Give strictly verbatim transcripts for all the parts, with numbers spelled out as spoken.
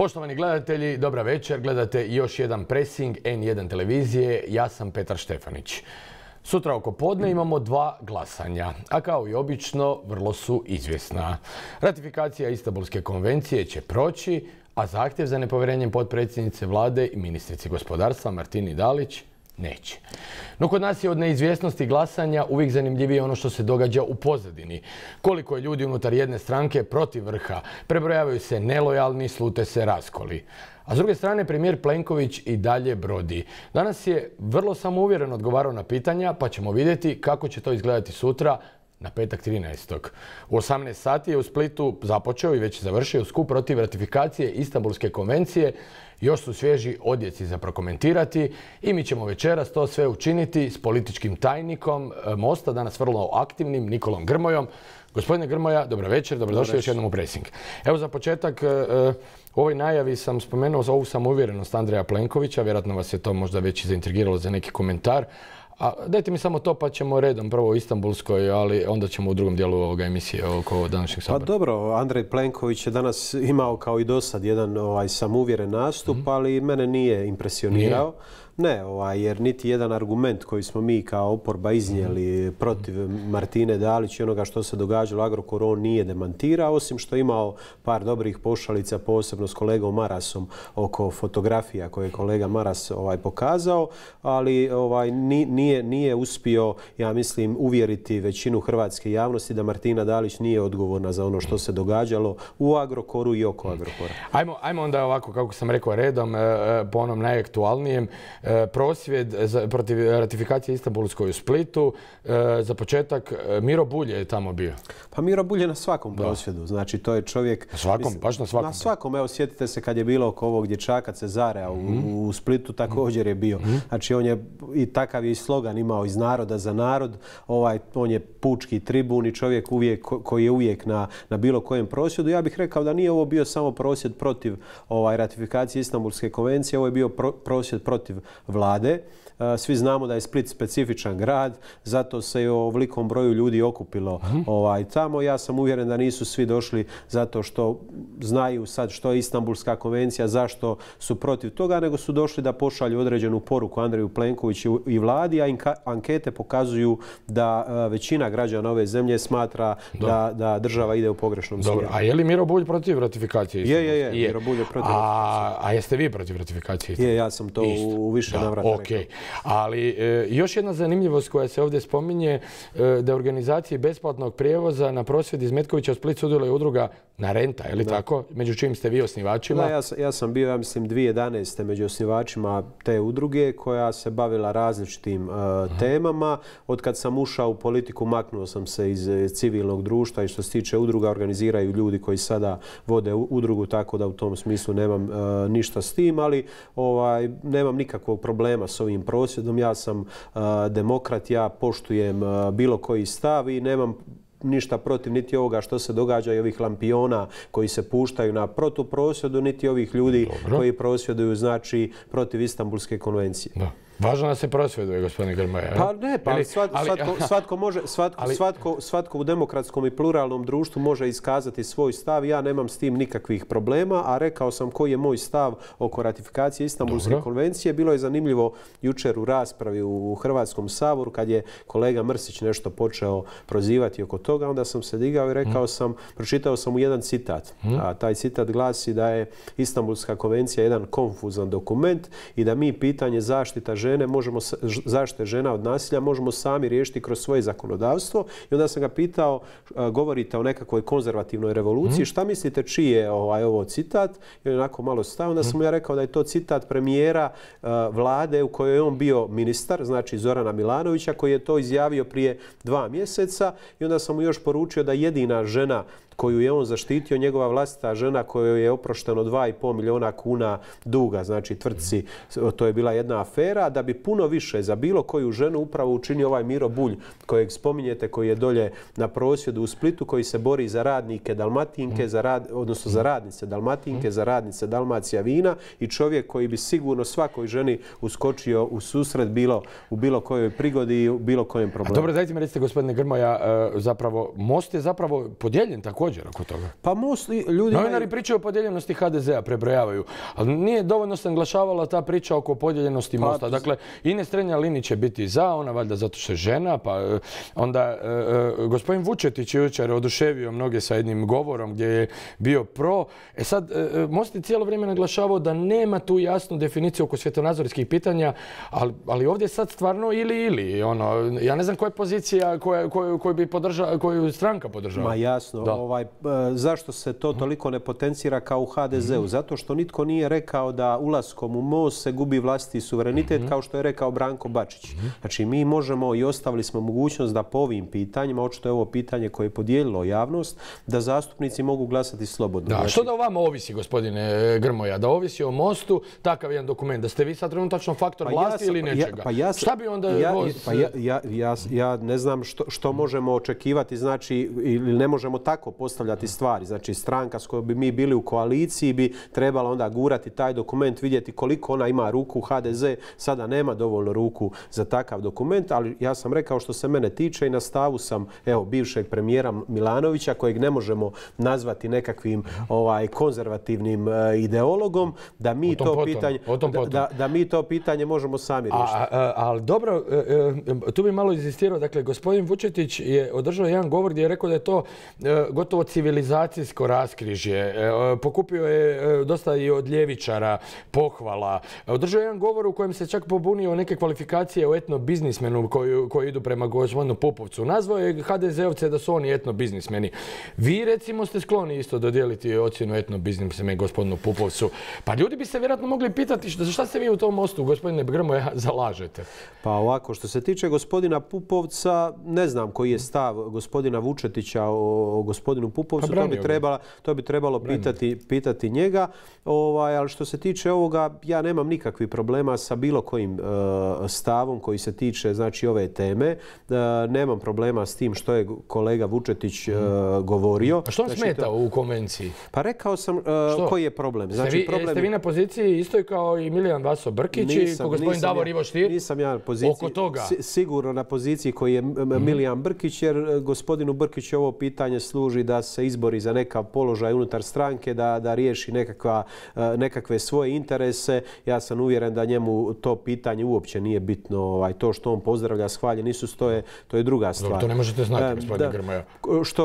Poštovani gledatelji, dobra večer. Gledate još jedan Pressing N jedan televizije. Ja sam Petar Štefanić. Sutra oko podne imamo dva glasanja, a kao i obično vrlo su izvjesna. Ratifikacija Istanbulske konvencije će proći, a zahtjev za nepovjerenjem potpredsjednice vlade i ministrici gospodarstva Martini Dalić neće. No kod nas je od neizvjesnosti glasanja uvijek zanimljivije ono što se događa u pozadini. Koliko je ljudi unutar jedne stranke protiv vrha, prebrojavaju se nelojalni, slute se raskoli. A s druge strane, premijer Plenković i dalje brodi. Danas je vrlo samouvjereno odgovarao na pitanja, pa ćemo vidjeti kako će to izgledati sutra na petak trinaestog U osamnaest sati je u Splitu započeo i već završio skup protiv ratifikacije Istanbulske konvencije. Još su svježi odjeci za prokomentirati i mi ćemo večeras to sve učiniti s političkim tajnikom Mosta, danas vrlo aktivnim, Nikolom Grmojom. Gospodine Grmoja, dobro večer, dobrodošli još jednom u Pressing. Evo za početak, u ovoj najavi sam spomenuo za ovu samouvjerenost Andreja Plenkovića. Vjerojatno vas je to možda već i zaintrigiralo za neki komentar. A dajte mi samo to pa ćemo redom, prvo o Istanbulskoj, ali onda ćemo u drugom dijelu ovoga emisije oko današnjeg sabora. Pa dobro, Andrej Plenković je danas imao kao i do sad jedan ovaj, samouvjeren nastup, mm. ali mene nije impresionirao. Nije. Ne, ovaj, jer niti jedan argument koji smo mi kao oporba iznijeli protiv Martine Dalić i onoga što se događalo u Agrokoru, on nije demantirao, osim što je imao par dobrih pošalica, posebno s kolegom Marasom, oko fotografija koje je kolega Maras ovaj, pokazao, ali ovaj, nije, nije uspio, ja mislim, uvjeriti većinu hrvatske javnosti da Martina Dalić nije odgovorna za ono što se događalo u Agrokoru i oko Agrokora. Ajmo, ajmo onda ovako, kako sam rekao, redom po onom najaktualnijem. Prosvjed protiv ratifikacije Istanbulskoj u Splitu. Za početak, Miro Bulj je tamo bio. Pa Miro Bulj je na svakom prosvjedu. Znači, to je čovjek... Na svakom, mislim, baš na svakom. Na svakom. Evo, sjetite se kad je bilo oko ovog Čaka Cezara mm. u, u Splitu, također je bio. Mm. Znači, on je i takav je i slogan imao iz naroda za narod. Ovaj, on je pučki tribun i čovjek uvijek, koji je uvijek na, na bilo kojem prosvjedu. Ja bih rekao da nije ovo bio samo prosvjed protiv ovaj, ratifikacije Istanbulske konvencije. Ovo je bio pro, prosvjed protiv vlade. Svi znamo da je Split specifičan grad, zato se je o velikom broju ljudi okupilo ovaj, tamo. Ja sam uvjeren da nisu svi došli zato što znaju sad što je Istanbulska konvencija, zašto su protiv toga, nego su došli da pošalju određenu poruku Andreju Plenkoviću i vladi, a ankete pokazuju da većina građana ove zemlje smatra da, da država ide u pogrešnom smjeru. A je li Miro Bulj protiv ratifikacije? Je, je, je. je. Miro Bulj je protiv a, a jeste vi protiv ratifikacije? Je, ja sam to Isto. u više navrata okay. rekao. Ali e, još jedna zanimljivost koja se ovdje spominje, e, da je organizaciji besplatnog prijevoza na prosvjed iz Metkovića u Split sudjeluje udruga Na Renta, je li da. tako? Među čim ste vi osnivačima? Da, ja, ja sam bio, ja mislim, dvije tisuće jedanaeste među osnivačima te udruge koja se bavila različitim e, temama. Od kad sam ušao u politiku, maknuo sam se iz civilnog društva i što se tiče udruga organiziraju ljudi koji sada vode udrugu, tako da u tom smislu nemam e, ništa s tim, ali ovaj, nemam nikakvog problema s ovim prosvjedom. Ja sam uh, demokrat, ja poštujem uh, bilo koji stav i nemam ništa protiv niti ovoga što se događa i ovih lampiona koji se puštaju na protuprosvjedu, niti ovih ljudi Dobro. koji prosvjeduju znači, protiv Istanbulske konvencije. Da. Važno da se prosvjeduje, gospodine Grmoja. Pa ne, pa ali, svat, ali, svatko, svatko, može, svatko, ali, svatko, svatko u demokratskom i pluralnom društvu može iskazati svoj stav. Ja nemam s tim nikakvih problema, a rekao sam koji je moj stav oko ratifikacije Istanbulske dobro. konvencije. Bilo je zanimljivo jučer u raspravi u Hrvatskom saboru kad je kolega Mrsić nešto počeo prozivati oko toga. Onda sam se digao i rekao mm. sam, pročitao sam mu jedan citat. Mm. A taj citat glasi da je Istanbulska konvencija jedan konfuzan dokument i da mi pitanje zaštita žena Žene, možemo, zaštite žena od nasilja možemo sami riješiti kroz svoje zakonodavstvo. I onda sam ga pitao, govorite o nekakvoj konzervativnoj revoluciji, šta mislite čiji je ovaj, ovo citat? I on je onako malo stao. Onda sam mu ja rekao da je to citat premijera uh, vlade u kojoj je on bio ministar, znači Zorana Milanovića, koji je to izjavio prije dva mjeseca. I onda sam mu još poručio da jedina žena koju je on zaštitio, njegova vlastita žena kojoj je oprošteno dva i pol miliona kuna duga, znači tvrtci. To je bila jedna afera, da bi puno više za bilo koju ženu upravo učinio ovaj Miro Bulj kojeg spominjete, koji je dolje na prosvjedu u Splitu, koji se bori za radnike Dalmatinke, za rad, odnosno za radnice Dalmatinke, za radnice Dalmacija vina i čovjek koji bi sigurno svakoj ženi uskočio u susret bilo u bilo kojoj prigodi i u bilo kojem problemu. A dobro, dajte mi recite, gospodine Grmoja, zapravo Most je zapravo podijeljen tako također oko toga. Pa most ljudi... Novinari pričaju o podijeljenosti ha de zea, prebrojavaju. Ali nije dovoljno se naglašavala ta priča oko podijeljenosti Mosta. Dakle, Ines Strenja-Linić će biti za, ona valjda zato što je žena. Pa onda gospodin Vučetić jučer oduševio mnoge sa jednim govorom gdje je bio pro. E sad, Most je cijelo vrijeme naglašavao da nema tu jasnu definiciju oko svjetonazorskih pitanja, ali ovdje je sad stvarno ili ili. Ja ne znam koja je pozicija koju stranka podržava. Ma jasno. Zašto se to toliko ne potencira kao u ha de zeu? Zato što nitko nije rekao da ulaskom u Most se gubi vlastiti suverenitet, kao što je rekao Branko Bačić. Znači, mi možemo i ostavili smo mogućnost da po ovim pitanjima, očito je ovo pitanje koje je podijelilo javnost, da zastupnici mogu glasati slobodno. Što da o vama ovisi, gospodine Grmoja? Da ovisi o Mostu, takav jedan dokument, da ste vi sad trenutačno faktor vlasti ili nečega? Šta bi onda... Ja ne znam što možemo očekivati, znači, ili ne možemo tako postavljati stvari. Znači, stranka s kojom bi mi bili u koaliciji bi trebala onda gurati taj dokument, vidjeti koliko ona ima ruku. ha de ze sada nema dovoljno ruku za takav dokument, ali ja sam rekao što se mene tiče i na stavu sam, evo, bivšeg premijera Milanovića, kojeg ne možemo nazvati nekakvim konzervativnim ideologom, da mi to pitanje možemo sami riješiti. Ali dobro, tu bi malo izistirao, dakle, gospodin Vučetić je održao jedan govor gdje je rekao da je to gotovo civilizacijsko raskrižje. Pokupio je dosta i od ljevičara pohvala. Održao je jedan govor u kojem se čak pobunio neke kvalifikacije o etnobiznismenu koji idu prema gospodinu Pupovcu. Nazvao je ha de zeovce da su oni etnobiznismeni. Vi, recimo, ste skloni isto dodijeliti ocjenu etnobiznismenu gospodinu Pupovcu. Pa ljudi bi se vjerojatno mogli pitati šta se vi u tom Mostu, gospodine Grmoja, zalažete? Pa ovako, što se tiče gospodina Pupovca, ne znam koji je stav gospodina Vučetića o gospodinu Pupovcu. To bi trebalo pitati njega. Ali što se tiče ovoga, ja nemam nikakvih problema sa bilo kojim stavom koji se tiče ove teme. Nemam problema s tim što je kolega Vučetić govorio. A što vam smeta u konvenciji? Pa rekao sam koji je problem. Jeste vi na poziciji isto kao i Milijan Vaso Brkić i gospodin Davor Ivo Štir? Nisam ja na poziciji. Sigurno na poziciji koji je Milijan Brkić, jer gospodinu Brkiću ovo pitanje služi da se izbori za neka položaj unutar stranke, da riješi nekakve svoje interese. Ja sam uvjeren da njemu to pitanje uopće nije bitno. To što on pozdravlja, shvaljen Isus, to je druga stvar. To ne možete znati, gospodine Grmoja.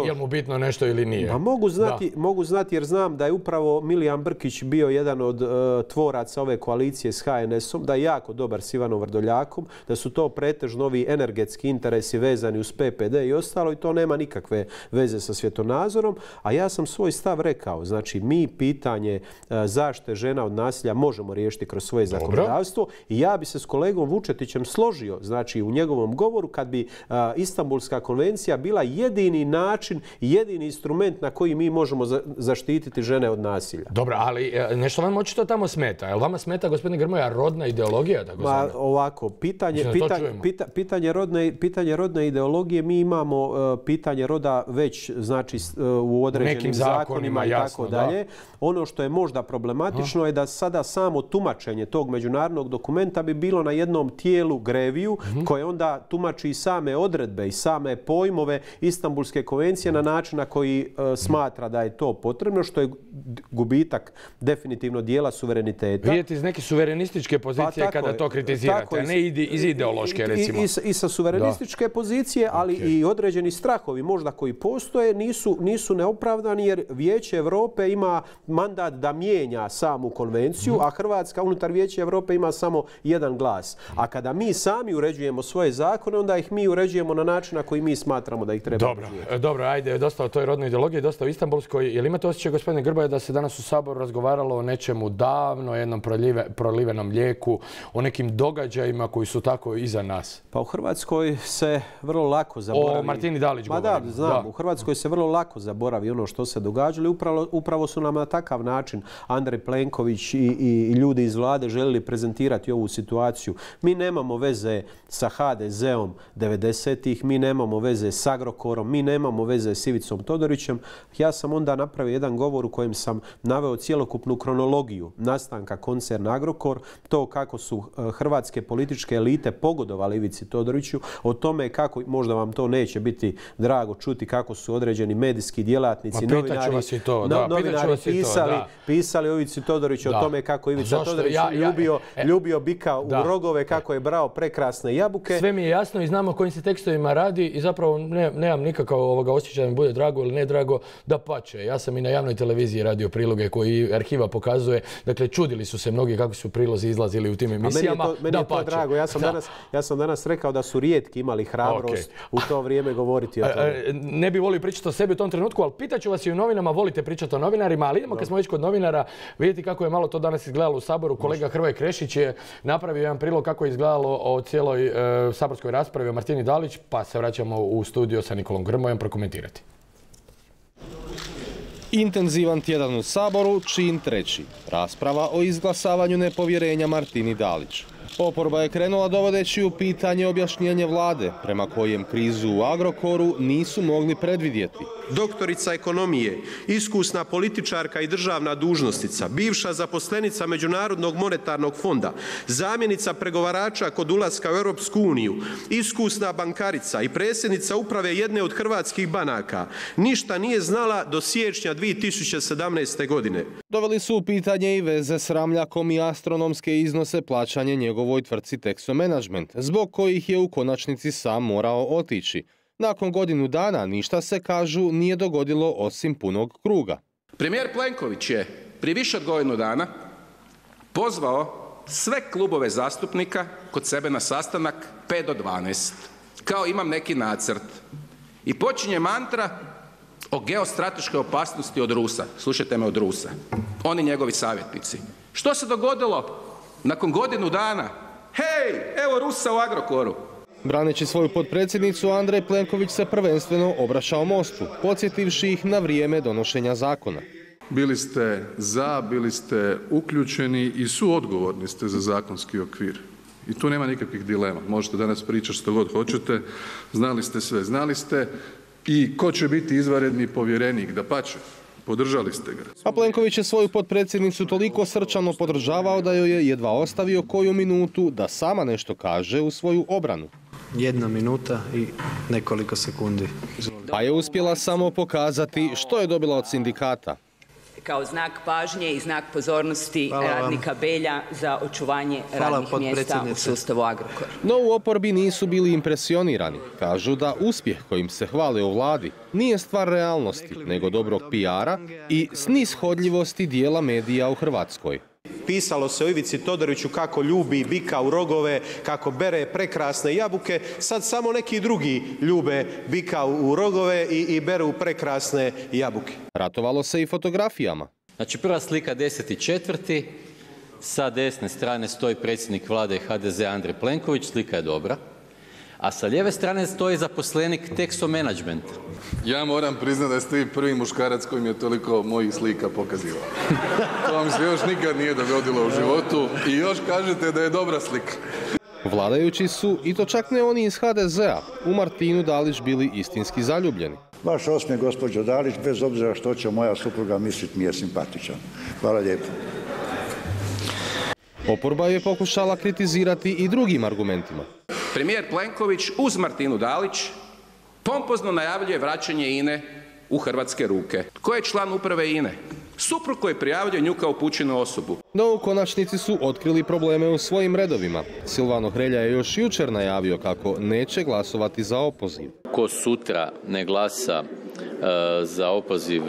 Je li mu bitno nešto ili nije? Mogu znati jer znam da je upravo Milijan Brkić bio jedan od tvoraca ove koalicije s ha en esom, da je jako dobar s Ivanom Vrdoljakom, da su to pretežno ovi energetski interesi vezani uz pe pe de i ostalo i to nema nikakve veze sa svjetonazorom. A ja sam svoj stav rekao. Znači, mi pitanje zaštite žena od nasilja možemo riješiti kroz svoje zakonodavstvo i ja bi se s kolegom Vučetićem složio, znači, u njegovom govoru kad bi Istanbulska konvencija bila jedini način, jedini instrument na koji mi možemo zaštititi žene od nasilja. Dobro, ali nešto vam očito tamo smeta. Jel vama smeta, gospodine Grmoja, rodna ideologija? Ovako, pitanje rodne ideologije, mi imamo pitanje roda već, znači, u određenim zakonima i tako dalje. Ono što je možda problematično je da sada samo tumačenje tog međunarodnog dokumenta bi bilo na jednom tijelu, greviju, koje onda tumači i same odredbe i same pojmove Istanbulske konvencije na način na koji smatra da je to potrebno, što je gubitak definitivno dijela suvereniteta. Vidite iz neke suverenističke pozicije kada to kritizirate, a ne iz ideološke, recimo. I sa suverenističke pozicije, ali i određeni strahovi možda koji postoje nisu neopravdani jer Vijeće Evrope ima mandat da mijenja samu konvenciju, a Hrvatska unutar Vijeća Evrope ima samo jedan glas. A kada mi sami uređujemo svoje zakone, onda ih mi uređujemo na način na koji mi smatramo da ih treba uređujemo. Dobro, ajde, dosta o toj rodnoj ideologiji, dosta o Istanbulskoj. Je li imate osjećaj, gospodine Grmoja, da se danas u Saboru razgovaralo o nečemu davno, jednom prolivenom mlijeku, o nekim događajima koji su tako iza nas? Pa u Hrvatskoj se vrlo lako zaboravi. O Martini Dalić govorim. Ma da, znam, u Hrvatskoj se vrlo lako zaboravi ono što se događalo. Upravo su nam na takav način Andrej Plenković i ljudi iz vlade želili prezentirati ovu situaciju. Mi nemamo veze sa ha de zeom devedesetih, mi nemamo veze s Agrokorom, mi nemamo veze s Ivicom Todorićem. Ja sam onda napravio jedan govor u kojem sam naveo cjelokupnu kronologiju nastanka koncerna Agrokor, to kako su hrvatske političke elite pogodovali Ivici Todoriću, o tome kako, možda vam to neće biti drago čuti, kako su određeni medijski djelatnici, novinari pisali o Ivici Todoriću, o tome kako Ivica Todorić ljubio bika u rogove, kako je brao prekrasne jabuke. Sve mi je jasno i znamo kojim se tekstovima radi i zapravo nemam nikakav osjećaj da mi bude drago ili ne drago, da pače. Ja sam i na javnoj televiziji radio priloge koji arhiva pokazuje. Dakle, čudili su se mnogi kako su prilozi izlazili u tim emisijama. Meni je to drago. Ja sam danas rekao da su rijetki imali hrabrost u to vrijeme govoriti o tome. Ne bih volio pričati o sebi u tom trenutku, ali pitaću vas i u novinama, volite pričati o novinarima, ali idemo kad smo već kod novinara, vidjeti kako je malo to danas izgledalo u Saboru. Kolega Hrvoje Krešić je napravio jedan prilog kako je izgledalo o cijeloj saborskoj raspravi o Martini Dalić, pa se vraćamo u studio sa Nikolom Grmojom prokomentirati. Intenzivan tjedan u Saboru, čin treći. Rasprava o izglasavanju nepovjerenja Martini Dalić. Oporba je krenula dovodeći u pitanje objašnjenje vlade, prema kojem krizu u Agrokoru nisu mogli predvidjeti. Doktorica ekonomije, iskusna političarka i državna dužnosnica, bivša zaposlenica Međunarodnog monetarnog fonda, zamjenica pregovarača kod ulaska u Europsku uniju, iskusna bankarica i predsjednica uprave jedne od hrvatskih banaka, ništa nije znala do siječnja dvije tisuće sedamnaeste. godine. Doveli su u pitanje i veze s Ramljakom i astronomske iznose plaćanja njegovoj tvrtci Texo Management, zbog kojih je u konačnici sam morao otići. Nakon godinu dana ništa se, kažu, nije dogodilo osim punog kruga. Premijer Plenković je prije više od godinu dana pozvao sve klubove zastupnika kod sebe na sastanak pet do dvanaest. Kao imam neki nacrt. I počinje mantra o geostrateškoj opasnosti od Rusa. Slušajte me, od Rusa. Oni njegovi savjetnici. Što se dogodilo nakon godinu dana? Hej, evo Rusa u Agrokoru. Braneći svoju potpredsjednicu, Andrej Plenković se prvenstveno obraćao Mostu, podsjetivši ih na vrijeme donošenja zakona. Bili ste za, bili ste uključeni i suodgovorni ste za zakonski okvir. I tu nema nikakvih dilema. Možete danas pričati što god hoćete. Znali ste sve, znali ste i ko će biti izvanredni povjerenik, da pače. Podržali ste ga. A Plenković je svoju potpredsjednicu toliko srčano podržavao da joj je jedva ostavio koju minutu da sama nešto kaže u svoju obranu. Jedna minuta i nekoliko sekundi. Pa je uspjela samo pokazati što je dobila od sindikata. Kao znak pažnje i znak pozornosti radnika Belja za očuvanje radnih mjesta u sustavu Agrokor. No u oporbi nisu bili impresionirani. Kažu da uspjeh kojim se hvale o vladi nije stvar realnosti, nego dobrog P R-a i snishodljivosti dijela medija u Hrvatskoj. Pisalo se o Ivici Todoriću kako ljubi bika u rogove, kako bere prekrasne jabuke. Sad samo neki drugi ljube bika u rogove i beru prekrasne jabuke. Ratovalo se i fotografijama. Znači prva slika deset i četvrti. Sa desne strane stoji predsjednik vlade H D Z Andrej Plenković. Slika je dobra. A sa lijeve strane stoji zaposlenik Texo Management. Ja moram priznati da ste vi prvi muškarac kojim je toliko mojih slika pokazivao. To vam se još nikad nije dogodilo u životu i još kažete da je dobra slika. Vladajući su, i to čak ne oni iz H D Z-a, u Martinu Dalić bili istinski zaljubljeni. Vaš osmijeh, gospođo Dalić, bez obzira što će moja supruga misliti, mi je simpatičan. Hvala lijepo. Oporba je pokušala kritizirati i drugim argumentima. Premijer Plenković uz Martinu Dalić pompozno najavljuje vraćanje I N E u hrvatske ruke. Ko je član uprave I N E? Suprug koji prijavljuje nju kao upućenu osobu. No u konačnici su otkrili probleme u svojim redovima. Silvano Hrelja je još jučer najavio kako neće glasovati za opoziv. Ko sutra ne glasa za opoziv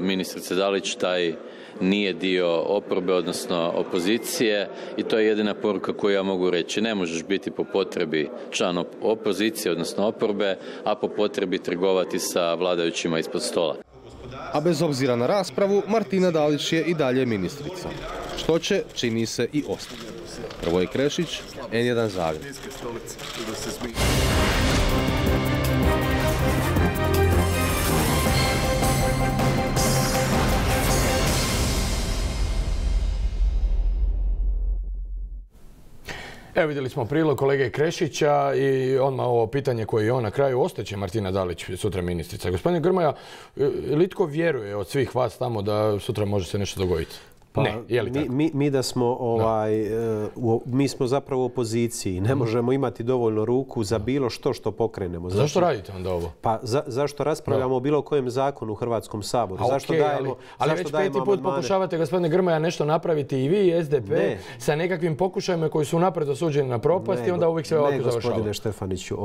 ministrice Dalić, taj nije dio oporbe, odnosno opozicije, i to je jedina poruka koju ja mogu reći. Ne možeš biti po potrebi član opozicije, odnosno oporbe, a po potrebi trgovati sa vladajućima ispod stola. A bez obzira na raspravu, Martina Dalić je i dalje ministrica. Što će, čini se, i ostati. Hrvoje Krešić, N jedan Zagreb. Evo vidjeli smo prilog kolege Krešića i odmah ovo pitanje koje je on na kraju, ostaće Martina Dalić sutra ministrica. Gospodine Grmoja, li tko vjeruje od svih vas tamo da sutra može se nešto dogoditi? Mi smo zapravo u opoziciji. Ne možemo imati dovoljno ruku za bilo što što pokrenemo. Zašto radite onda ovo? Zašto raspravljamo o bilo kojem zakonu u Hrvatskom saboru? Ali već peti put pokušavate, gospodine Grmoja, nešto napraviti i vi i S D P sa nekakvim pokušajima koji su unapred osuđeni na propast i onda uvijek sve ovako završava. Ne, gospodine Štefaniću,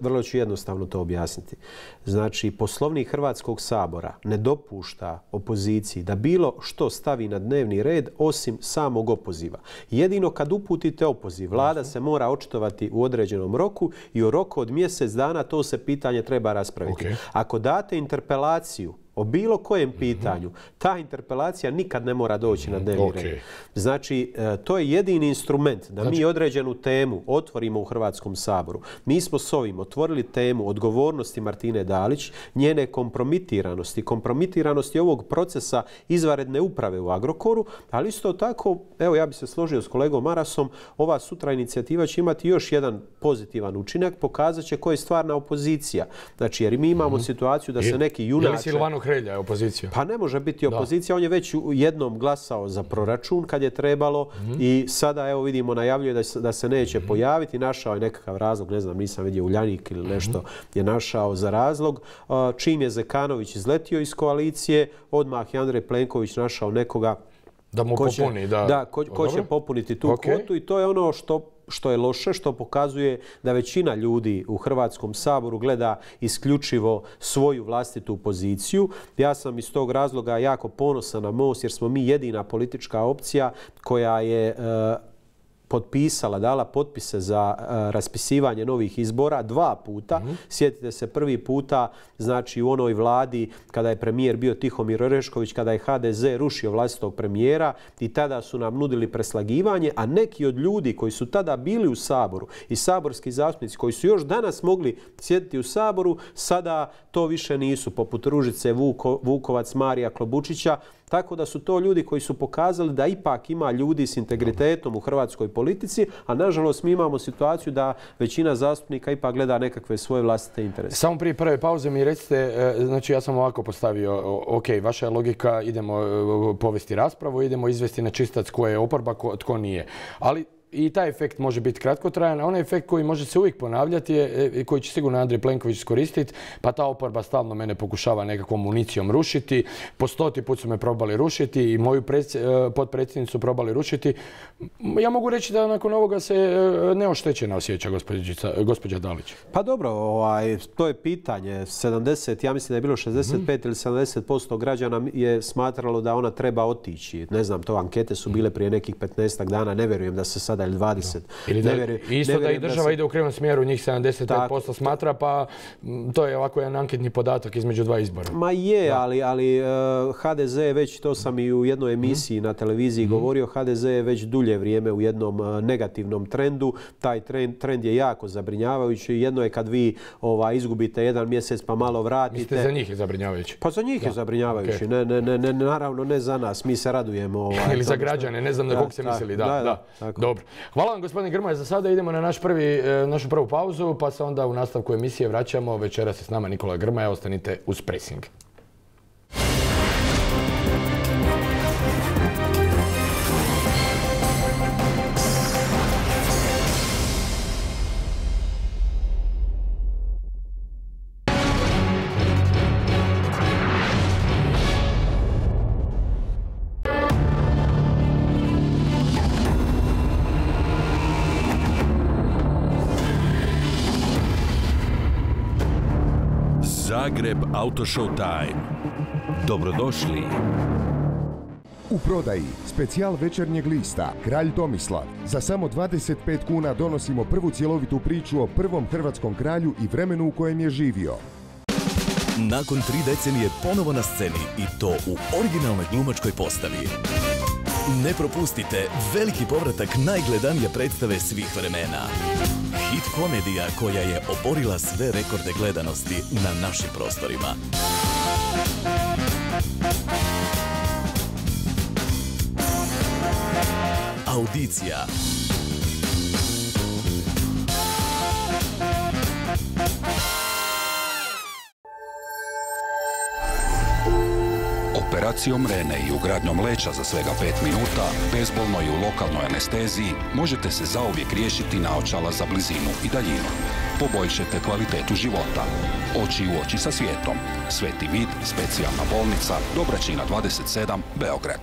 vrlo ću jednostavno to objasniti. Znači, Poslovnik Hrvatskog sabora ne dopušta opoziciji da bilo što stavi na dnevni red osim samog opoziva. Jedino kad uputite opoziv, vlada se mora očitovati u određenom roku i u roku od mjesec dana to se pitanje treba raspraviti. Ako date interpelaciju o bilo kojem pitanju, ta interpelacija nikad ne mora doći na dnevni red. Znači, to je jedini instrument da mi određenu temu otvorimo u Hrvatskom saboru. Mi smo s ovim otvorili temu odgovornosti Martine Dalić, njene kompromitiranosti, kompromitiranosti ovog procesa izvanredne uprave u Agrokoru, ali isto tako, evo ja bi se složio s kolegom Marasom, ova sutra inicijativa će imati još jedan pozitivan učinak, pokazat će koja je stvarna opozicija. Znači, jer mi imamo situaciju da se neki junače... Hrelja je opozicija. Pa ne može biti opozicija. On je već jednom glasao za proračun kad je trebalo i sada, evo vidimo, najavljuje da se neće pojaviti. Našao je nekakav razlog, ne znam, nisam vidio, Uljanik ili nešto je našao za razlog. Čim je Zekanović izletio iz koalicije, odmah je Andrej Plenković našao nekoga ko će popuniti tu kvotu i to je ono što... što je loše, što pokazuje da većina ljudi u Hrvatskom saboru gleda isključivo svoju vlastitu poziciju. Ja sam iz tog razloga jako ponosan na Most jer smo mi jedina politička opcija koja je potpisala, dala potpise za raspisivanje novih izbora dva puta. Sjetite se prvi puta, znači u onoj vladi kada je premijer bio Tihomir Orešković, kada je H D Z rušio vlastitog premijera i tada su nam nudili preslagivanje, a neki od ljudi koji su tada bili u Saboru i saborski zastupnici koji su još danas mogli sjediti u Saboru, sada to više nisu, poput Ružice Vukovac, Marija Klobučića. Tako da su to ljudi koji su pokazali da ipak ima ljudi s integritetom u hrvatskoj politici, a nažalost mi imamo situaciju da većina zastupnika ipak gleda nekakve svoje vlastite interese. Samo prije prve pauze mi recite, znači ja sam ovako postavio, ok, vaša je logika, idemo povesti raspravu, idemo izvesti na čistac ko je oporba, tko nije. Ali i taj efekt može biti kratkotrajan, a onaj efekt koji može se uvijek ponavljati je, koji će sigurno Andrej Plenković iskoristiti, pa ta oporba stalno mene pokušava nekakvom municijom rušiti, po stoti put su me probali rušiti i moju potpredsjednicu probali rušiti. Ja mogu reći da nakon ovoga se neoštećena osjeća gospođa Dalić. Pa dobro, to je pitanje. sedamdeset, ja mislim da je bilo šezdeset pet ili sedamdeset posto građana je smatralo da ona treba otići. Ne znam, to ankete su bile prije nekih petnaestak dana, ne vjerujem da se sada ili dvadeset. Isto da i država ide u krivom smjeru, njih sedamdeset pet posto smatra, pa to je ovako jedan anketni podatak između dva izbora. Ma je, ali H D Z je već, to sam i u jednoj emisiji na televiziji govorio, H D Z je već dulje vrijeme u jednom negativnom trendu. Taj trend je jako zabrinjavajući. Jedno je kad vi izgubite jedan mjesec pa malo vratite. Mislite za njih je zabrinjavajući? Pa za njih je zabrinjavajući. Naravno ne za nas, mi se radujemo. Ili za građane, ne znam na kog se mislili. Hvala vam gospodine Grmoja. Za sada idemo na našu prvu pauzu, pa se onda u nastavku emisije vraćamo. Večeras je s nama Nikola Grmoja. Ostanite uz Pressing. Zagreb Auto Show Time. Dobrodošli. U prodaji specijal večernjeg lista Kralj Tomislav. Za samo dvadeset pet kuna donosimo prvu cjelovitu priču o prvom hrvatskom kralju i vremenu u kojem je živio. Nakon tri decenije ponovo na sceni i to u originalnoj glumačkoj postavi. Ne propustite veliki povratak najgledanije predstave svih vremena. Hit komedija koja je oborila sve rekorde gledanosti na našim prostorima. Audicija. operacijom Rene i ugradnjom leća za svega pet minuta, bezbolno i u lokalnoj anesteziji, možete se zauvijek riješiti naočala za blizinu i daljinu. Poboljšajte kvalitetu života. Oči u oči sa svijetom. Sveti Vid, specijalna bolnica, Dobračina dvadeset sedam, Beograd.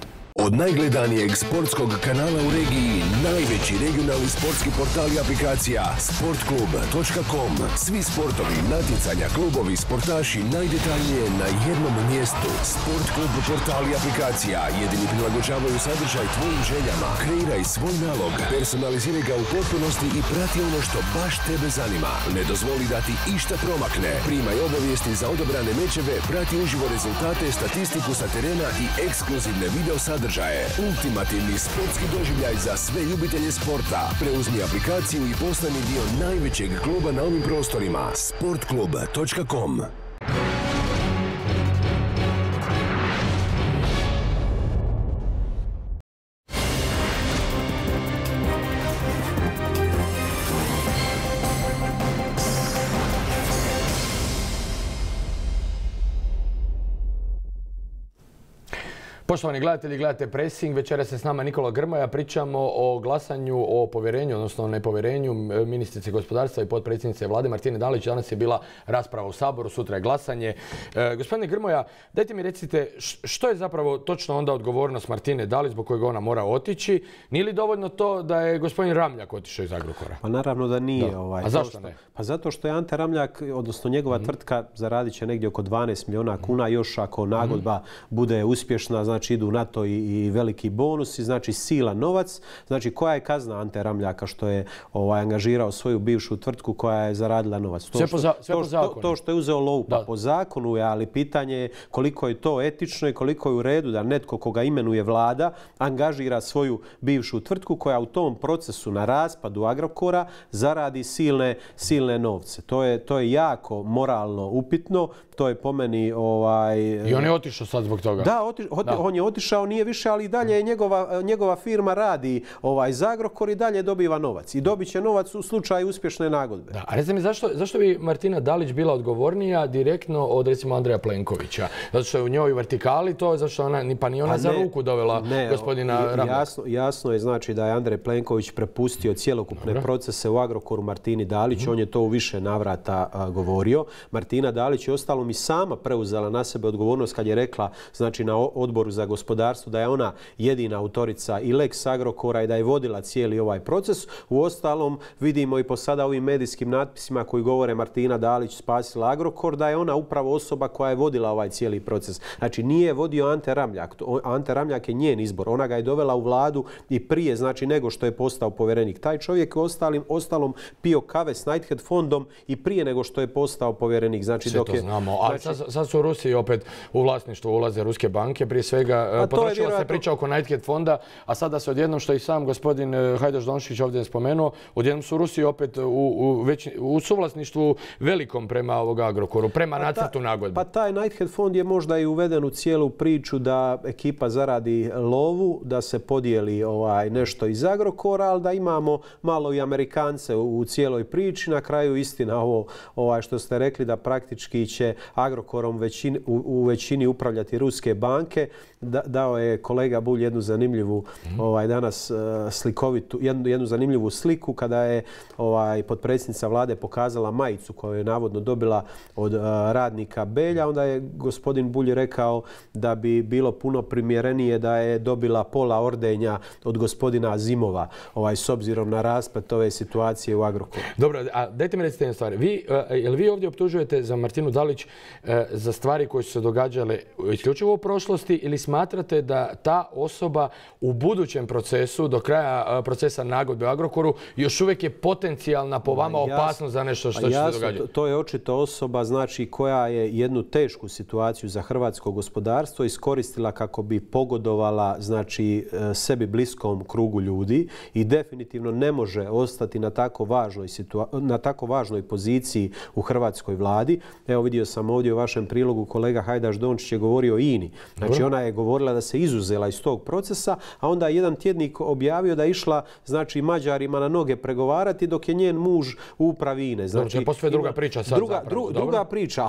Od najgledanijeg sportskog kanala u regiji, najveći regionalni sportski portal i aplikacija sportklub točka com. Svi sportovi, natjecanja, klubovi, sportaši najdetaljnije na jednom mjestu. Sportklub portal i aplikacija jedini prilagođavaju sadržaj tvojim željama. Kreiraj svoj nalog, personaliziraj ga u potpunosti i prati ono što baš tebe zanima. Ne dozvoli da ti išta promakne. Primaj obavijesti za odobrane mečeve, prati uživo rezultate, statistiku sa terena i ekskluzivne video sadržaje. Ultimativni sportski doživljaj za sve ljubitelje sporta. Preuzmi aplikaciju i postani dio najvećeg kluba na ovim prostorima. sportklub točka com. Poštovani gledatelji, gledate Pressing. Večera se s nama Nikola Grmoja. Pričamo o glasanju, o povjerenju, odnosno nepovjerenju ministrice gospodarstva i potpredsjednice vlade Martine Dalić. Danas je bila rasprava u Saboru, sutra je glasanje. E, gospodine Grmoja, dajte mi recite što je zapravo točno onda odgovornost Martine Dalić zbog kojeg ona mora otići? Nije li dovoljno to da je gospodin Ramljak otišao iz Agrokora? Pa naravno da nije. Da. Ovaj, A zašto ne? Pa zato što je Ante Ramljak, odnosno njegova mm-hmm. tvrtka, zaradit će negdje oko dvanaest milijuna kuna još ako nagodba mm-hmm. bude uspješna. Znači, Znači, idu na to i veliki bonusi, znači sila novac. Znači, koja je kazna Ante Ramljaka što je ovaj, angažirao svoju bivšu tvrtku koja je zaradila novac? To što, sve po, za, sve to, po zakonu. To što je uzeo lovu, pa po zakonu je, ali pitanje je koliko je to etično i koliko je u redu da netko koga imenuje vlada angažira svoju bivšu tvrtku koja u tom procesu na raspadu Agrokora zaradi silne, silne novce. To je, to je jako moralno upitno. To je po meni... Ovaj, I on je otišao sad zbog toga? Da, otiš, oti, on je otišao, nije više, ali i dalje je njegova, njegova firma radi ovaj, za Agrokor i dalje dobiva novac. I dobit će novac u slučaju uspješne nagodbe. Da, a recite mi, zašto, zašto bi Martina Dalić bila odgovornija direktno od, recimo, Andreja Plenkovića? Zato što je u njoj vertikali to, zašto ona, pa ni ona pa ne, za ruku dovela ne, gospodina Ramljaka. Jasno, jasno je znači da je Andrej Plenković prepustio cjelokupne Dobro. procese u Agrokoru Martini Dalić. Mm. On je to u više navrata a, govorio. Martina Dalić je ostalo i sama preuzela na sebe odgovornost kad je rekla, znači, na odboru za gospodarstvo da je ona jedina autorica i lex Agrokora i da je vodila cijeli ovaj proces. U ostalom vidimo i po sada ovim medijskim natpisima koji govore Martina Dalić spasila Agrokor, da je ona upravo osoba koja je vodila ovaj cijeli proces. Znači, nije vodio Ante Ramljak. Ante Ramljak je njen izbor. Ona ga je dovela u vladu i prije, znači, nego što je postao povjerenik. Taj čovjek je ostalim, ostalom pio kave s Knighthead fondom i prije nego što je postao povjerenik. Znači, dok je... Ali sad, sad su Rusi opet u vlasništvu ulaze ruske banke. Prije svega potrošila se priča oko Knighthead fonda, a sada se odjednom, što i sam gospodin Hajdaš Donšić ovdje je spomenuo, odjednom su Rusi opet u, u, već, u suvlasništvu velikom prema ovoga Agrokoru, prema nacrtu nagodbe. Pa taj Knighthead fond je možda i uveden u cijelu priču da ekipa zaradi lovu, da se podijeli ovaj, nešto iz Agrokora, ali da imamo malo i Amerikance u, u cijeloj priči. Na kraju istina ovo ovaj, što ste rekli, da praktički će Agrokorom većini, u, u većini upravljati ruske banke. Da, dao je kolega Bulj jednu zanimljivu ovaj, danas uh, slikovitu, jednu, jednu zanimljivu sliku kada je ovaj, potpredsjednica vlade pokazala majicu koju je navodno dobila od uh, radnika Belja. Onda je gospodin Bulj rekao da bi bilo puno primjerenije da je dobila pola ordenja od gospodina Azimova ovaj, s obzirom na raspad ove situacije u Agrokoru. Dobro, a dajte mi recite jednu stvar. Vi, uh, jel vi ovdje optužujete za Martinu Dalić za stvari koje su se događale isključivo u prošlosti ili smatrate da ta osoba u budućem procesu, do kraja procesa nagodbe u Agrokoru, još uvijek je potencijalna po vama opasnost za nešto što će se događati? To je očito osoba, znači, koja je jednu tešku situaciju za hrvatsko gospodarstvo iskoristila kako bi pogodovala, znači, sebi bliskom krugu ljudi i definitivno ne može ostati na tako važnoj, na tako važnoj poziciji u hrvatskoj vladi. Evo, vidio sam ovdje u vašem prilogu, kolega Hajdaš Dončić je govorio o INI. Znači, ona je govorila da se izuzela iz tog procesa, a onda je jedan tjednik objavio da je išla, znači, Mađarima na noge pregovarati dok je njen muž u upravi I N E. Znači, posve druga priča sad zapravo. Druga priča,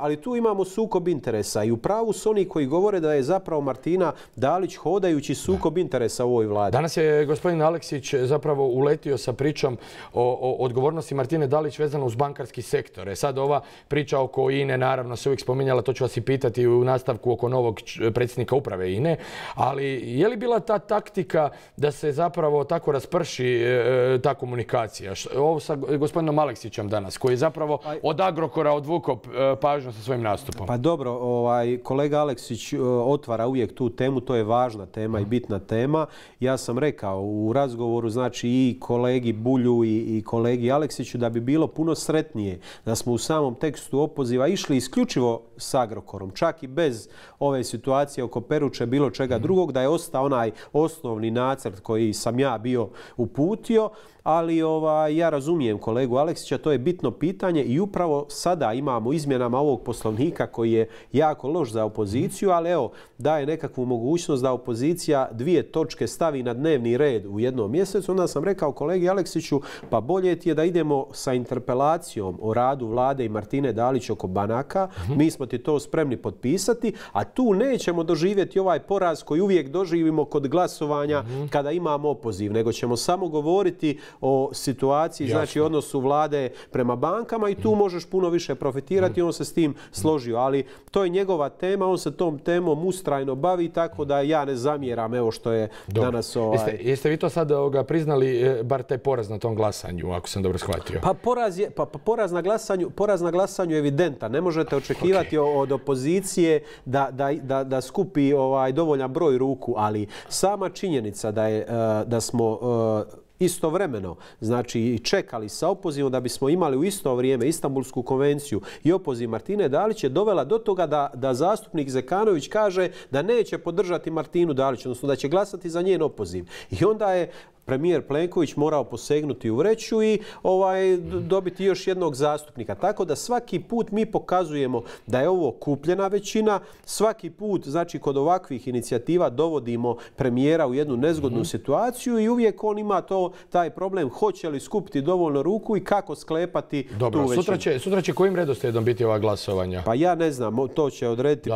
ali tu imamo sukob interesa. I u pravu su oni koji govore da je zapravo Martina Dalić hodajući sukob interesa u ovoj vladi. Danas je gospodin Aleksić zapravo uletio sa pričom o odgovornosti Martine Dalić vezano uz bankarski sektor. Sad ova priča oko I N E, naravno, se uvijek spominjala, to ću vas i pitati u nastavku oko novog predsjednika uprave I N E, ali je li bila ta taktika da se zapravo tako rasprši ta komunikacija? Ovo sa gospodinom Aleksićem danas, koji je zapravo od Agrokora odvukao pažnju sa svojim nastupom. Pa dobro, kolega Aleksić otvara uvijek tu temu, to je važna tema i bitna tema. Ja sam rekao u razgovoru, znači, i kolegi Bulju i kolegi Aleksiću da bi bilo puno sretnije da smo u samom tekstu opoziva išli isključivo s Agrokorom, čak i bez ove situacije oko Peruče, bilo čega drugog, da je ostao onaj osnovni nacrt koji sam ja bio uputio, ali ja razumijem kolegu Aleksića, to je bitno pitanje i upravo sada imamo izmjenama ovog poslovnika koji je jako loš za opoziciju, ali evo, daje nekakvu mogućnost da opozicija dvije točke stavi na dnevni red u jednom mjesecu. Onda sam rekao kolegi Aleksiću, pa bolje ti je da idemo sa interpelacijom o radu vlade i Martine Dalić oko banaka. Mi smo ti to spremni potpisati, a tu nećemo doživjeti ovaj poraz koji uvijek doživimo kod glasovanja kada imamo opoziv, nego ćemo samo govoriti o situaciji, znači odnosu vlade prema bankama i tu možeš puno više profitirati i on se s tim složio. Ali to je njegova tema, on se tom temom ustrajno bavi, tako da ja ne zamjeram evo što je danas ovaj... Jeste vi to sad priznali, bar taj poraz na tom glasanju, ako sam dobro shvatio? Pa poraz na glasanju je evidentan. Ne možete očekivati od opozicije da skupi dovoljan broj ruku, ali sama činjenica da smo... istovremeno, znači, čekali sa opozivom da bismo imali u isto vrijeme Istanbulsku konvenciju i opoziv Martine Dalić je dovela do toga da zastupnik Zekanović kaže da neće podržati Martinu Dalić, odnosno da će glasati za njen opoziv. I onda je premijer Plenković morao posegnuti u vreću i dobiti još jednog zastupnika. Tako da svaki put mi pokazujemo da je ovo kupljena većina. Svaki put, znači, kod ovakvih inicijativa dovodimo premijera u jednu nezgodnu situaciju i uvijek on ima taj problem hoće li skupiti dovoljno ruku i kako sklepati tu većinu. Dobro, sutra će kojim redoslijedom biti ova glasovanja? Pa ja ne znam, to će odrediti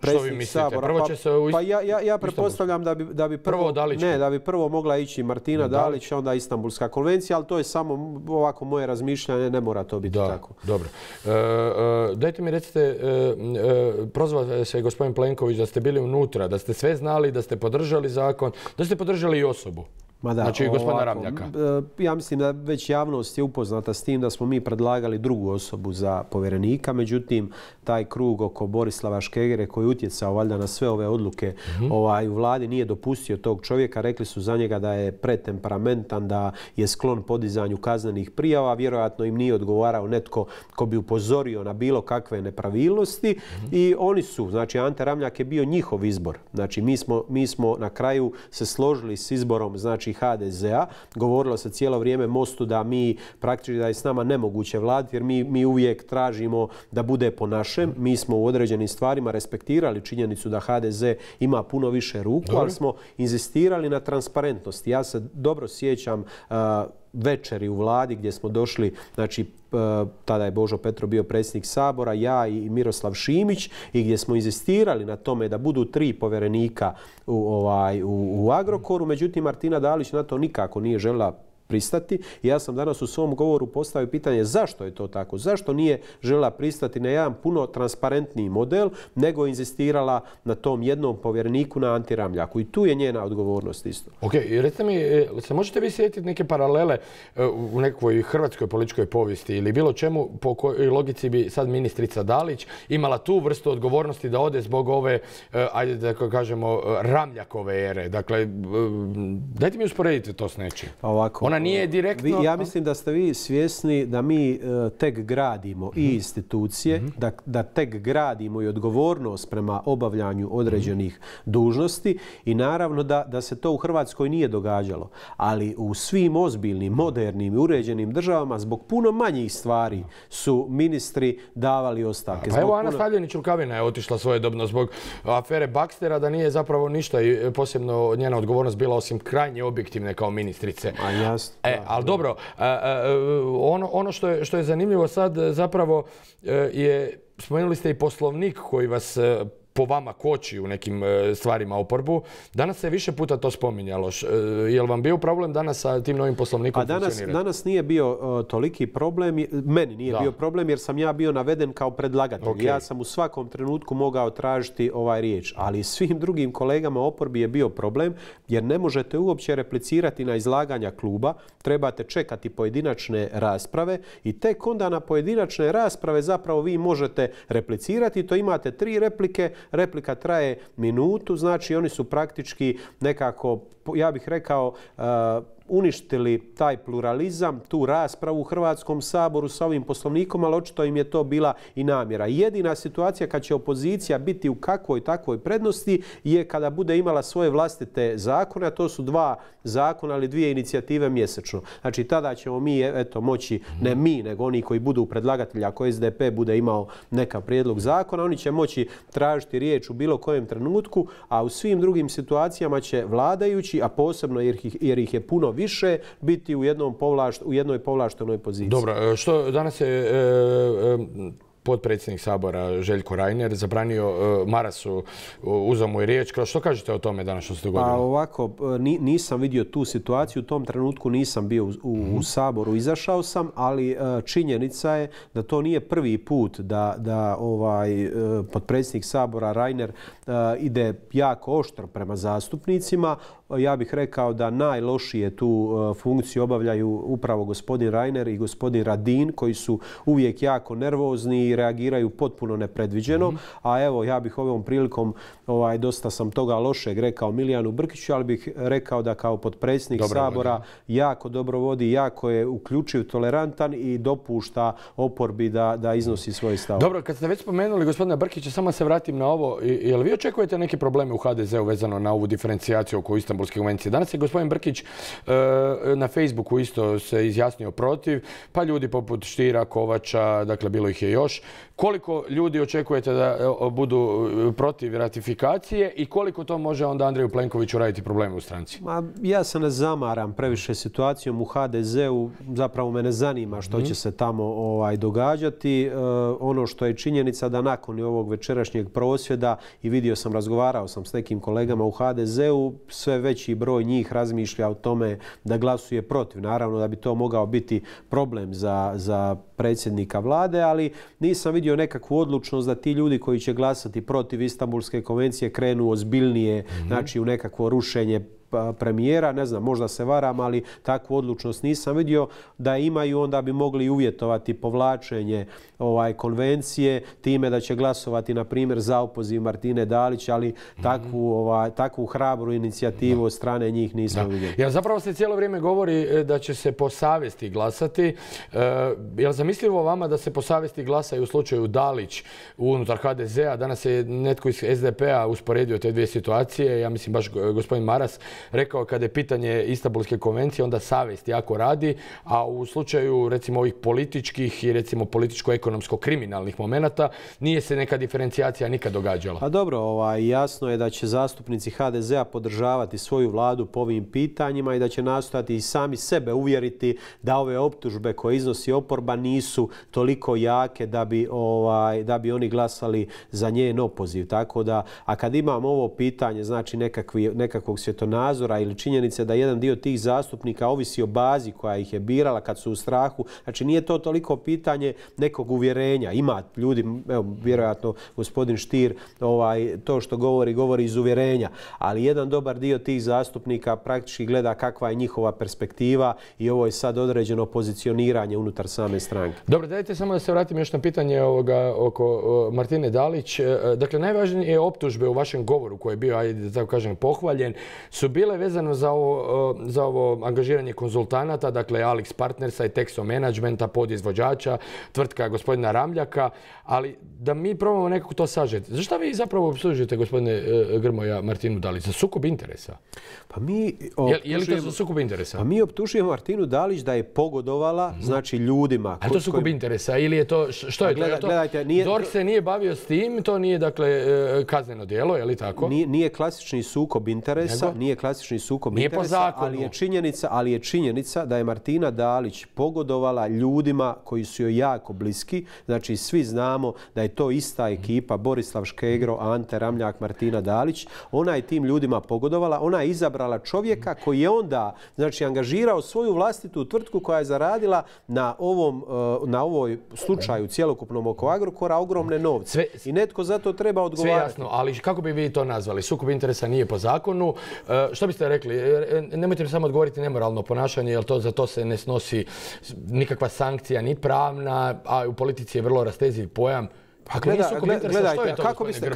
predsjednik Sabora. Prvo će se u Istanbulu? Ja pretpostavljam da bi prvo mogla ići Martina Dalić, onda Istanbulska konvencija, ali to je samo ovako moje razmišljanje, ne mora to biti tako. Dobro. Dajte mi recite, prozvao se gospodin Plenković da ste bili unutra, da ste sve znali, da ste podržali zakon, da ste podržali i osobu. Znači, gospodina Ramljaka. Ja mislim da već javnost je upoznata s tim da smo mi predlagali drugu osobu za povjerenika. Međutim, taj krug oko Borislava Škegere koji je utjecao valjda na sve ove odluke u vladi nije dopustio tog čovjeka. Rekli su za njega da je pretemperamentan, da je sklon podizanju kaznenih prijava. Vjerojatno im nije odgovarao netko ko bi upozorio na bilo kakve nepravilnosti. I oni su, znači, Ante Ramljak je bio njihov izbor. Znači, mi smo na kraju se složili s izborom, znači, ha de zea. Govorilo se cijelo vrijeme Mostu da mi praktično da je s nama nemoguće vladati jer mi uvijek tražimo da bude po našem. Mi smo u određenim stvarima respektirali činjenicu da ha de ze ima puno više ruku, ali smo inzistirali na transparentnosti. Ja se dobro sjećam večeri u vladi gdje smo došli, znači, tada je Božo Petrov bio predsjednik Sabora, ja i Miroslav Šimić, i gdje smo inzistirali na tome da budu tri povjerenika u Agrokoru. Međutim, Martina Dalić na to nikako nije željela pristati. Ja sam danas u svom govoru postavio pitanje zašto je to tako, zašto nije željela pristati na jedan puno transparentniji model, nego inzistirala na tom jednom povjereniku, na Anti Ramljaku. I tu je njena odgovornost isto. Ok, recite mi, se možete vi sjetiti neke paralele u nekoj hrvatskoj političkoj povijesti ili bilo čemu po kojoj logici bi sad ministrica Dalić imala tu vrstu odgovornosti da ode zbog ove, ajde da kažemo, Ramljakove ere? Dakle, dajte mi usporedite to s nečim. Ovako. Ona nije direktno... Ja mislim da ste vi svjesni da mi tek gradimo i institucije, da tek gradimo i odgovornost prema obavljanju određenih dužnosti i naravno da se to u Hrvatskoj nije događalo. Ali u svim ozbiljnim, modernim i uređenim državama zbog puno manjih stvari su ministri davali ostavke. Pa evo Ana Stavljenić Rukavina je otišla svojedobno zbog afere Bakstera, da nije zapravo ništa i posebno njena odgovornost bila osim krajnje objektivne kao ministrice. Ali dobro, ono što je zanimljivo sad zapravo je, spomenuli ste i poslovnik koji vas po vama koči u nekim stvarima oporbu. Danas se više puta to spominjalo. Je li vam bio problem danas sa tim novim poslovnikom funkcionirati? Danas nije bio toliki problem. Meni nije bio problem jer sam ja bio naveden kao predlagatelj. Ja sam u svakom trenutku mogao tražiti ovaj riječ. Ali svim drugim kolegama oporbi je bio problem jer ne možete uopće replicirati na izlaganja kluba. Trebate čekati pojedinačne rasprave i tek onda na pojedinačne rasprave zapravo vi možete replicirati. To imate tri replike. Replika traje minutu, znači oni su praktički nekako, ja bih rekao, uništili taj pluralizam, tu raspravu u Hrvatskom saboru sa ovim poslovnikom, ali očito im je to bila i namjera. Jedina situacija kad će opozicija biti u kakvoj takvoj prednosti je kada bude imala svoje vlastite zakone, a to su dva zakona ali dvije inicijative mjesečno. Znači tada ćemo mi, eto, moći, ne mi, nego oni koji budu predlagatelji, ako S D P bude imao neka prijedlog zakona, oni će moći tražiti riječ u bilo kojem trenutku, a u svim drugim situacijama će vladajući, a posebno jer ih je puno više, biti u jednoj povlaštenoj poziciji. Dobro, što danas je potpredsjednik Sabora Željko Reiner zabranio Marasu, uzeo mu je riječ. Što kažete o tome danas što se dogodilo? Ovako, nisam vidio tu situaciju. U tom trenutku nisam bio u Saboru. Izašao sam, ali činjenica je da to nije prvi put da potpredsjednik Sabora Reiner ide jako oštro prema zastupnicima. Ja bih rekao da najlošije tu funkciju obavljaju upravo gospodin Reiner i gospodin Radin, koji su uvijek jako nervozni i reagiraju potpuno nepredviđeno. A evo, ja bih ovom prilikom, dosta sam toga lošeg rekao Milijanu Brkiću, ali bih rekao da kao potpredsjednik Sabora jako dobro vodi, jako je uključiv, tolerantan i dopušta oporbi da iznosi svoje stavove. Dobro, kad ste već spomenuli gospodina Brkića, samo se vratim na ovo. Jel vi očekujete neke probleme u H D Z-u vezano na ovu diferencijaciju oko Istanbulske konvencije? Danas je gospodin Brkić na Facebooku isto se izjasnio protiv, pa ljudi poput Štira, Kovača, dakle bilo ih je još. Koliko ljudi očekujete da budu protiv ratifikacije i koliko to može onda Andreju Plenkoviću raditi probleme u stranci? Ja se ne zamaram previše situacijom u H D Z-u. Zapravo me ne zanima što će se tamo događati. Ono što je činjenica da nakon ovog večerašnjeg prosvjeda, i vidio sam, razgovarao sam s nekim kolegama u H D Z-u, sve veći broj njih razmišlja o tome da glasuje protiv. Naravno da bi to mogao biti problem za predsjednika vlade, ali nisam vidio nekakvu odlučnost da ti ljudi koji će glasati protiv Istanbulske konvencije krenu ozbiljnije, znači u nekakvo rušenje premijera. Ne znam, možda se varam, ali takvu odlučnost nisam vidio. Da imaju, onda bi mogli uvjetovati povlačenje konvencije time da će glasovati, na primjer, za opoziv Martine Dalić, ali takvu hrabru inicijativu od strane njih nisam vidio. Jer zapravo se cijelo vrijeme govori da će se po savjesti glasati. Je li zamislivo vama da se po savjesti glasa i u slučaju Dalić unutar H D Z-a? Danas je netko iz S D P-a usporedio te dvije situacije. Ja mislim baš gospodin Maras rekao, kada je pitanje Istanbulske konvencije, onda savjest jako radi, a u slučaju recimo ovih političkih i recimo političko-ekonomsko-kriminalnih momenata nije se neka diferencijacija nikad događala. A dobro, jasno je da će zastupnici H D Z-a podržavati svoju vladu po ovim pitanjima i da će nastojati i sami sebe uvjeriti da ove optužbe koje iznosi oporba nisu toliko jake da bi oni glasali za njen opoziv. Tako da, a kad imamo ovo pitanje, znači nekakvog svjetonazora nazora ili činjenice da jedan dio tih zastupnika ovisi o bazi koja ih je birala kad su u strahu. Znači nije to toliko pitanje nekog uvjerenja. Ima ljudi, evo vjerojatno gospodin Stier to što govori, govori iz uvjerenja. Ali jedan dobar dio tih zastupnika praktički gleda kakva je njihova perspektiva i ovo je sad određeno pozicioniranje unutar same stranke. Dobro, dajte samo da se vratim još na pitanje oko Martine Dalić. Dakle, najvažnije optužbe u vašem govoru koji je bio, ajde da tako kažem, pohvaljen, su bile vezano za ovo, za ovo angažiranje konzultanata, dakle Alix Partnersa i Texo Managementa, podizvođača, tvrtka gospodina Ramljaka, ali da mi probamo nekako to sažeti. Zašto vi zapravo optužujete, gospodine Grmoja, Martinu Dalić, za sukob interesa? Pa mi je li to za sukob interesa? Pa mi optužujemo Martinu Dalić da je pogodovala, znači ljudima. A to sukob interesa ili je to, što je to? D O R H se nije bavio s tim, to nije dakle kazneno djelo, je li tako? Nije klasični sukob interesa, nije klasični sukob interesa, ali je činjenica, ali je činjenica da je Martina Dalić pogodovala ljudima koji su joj jako bliski. Znači svi znamo da je to ista ekipa, Borislav Škegro, Ante Ramljak, Martina Dalić. Ona je tim ljudima pogodovala, ona je izabrala čovjeka koji je onda, znači, angažirao svoju vlastitu tvrtku koja je zaradila na ovom, na ovoj slučaju cjelokupnom oko Agrokora ogromne novce. I netko zato treba odgovarati. Sve jasno, ali kako bi vi to nazvali? Sukob interesa nije po zakonu. Što biste rekli? Nemojte mi samo odgovoriti nemoralno ponašanje, jer to, za to se ne snosi nikakva sankcija, ni pravna, a u politici je vrlo rasteziv pojam. Gledajte,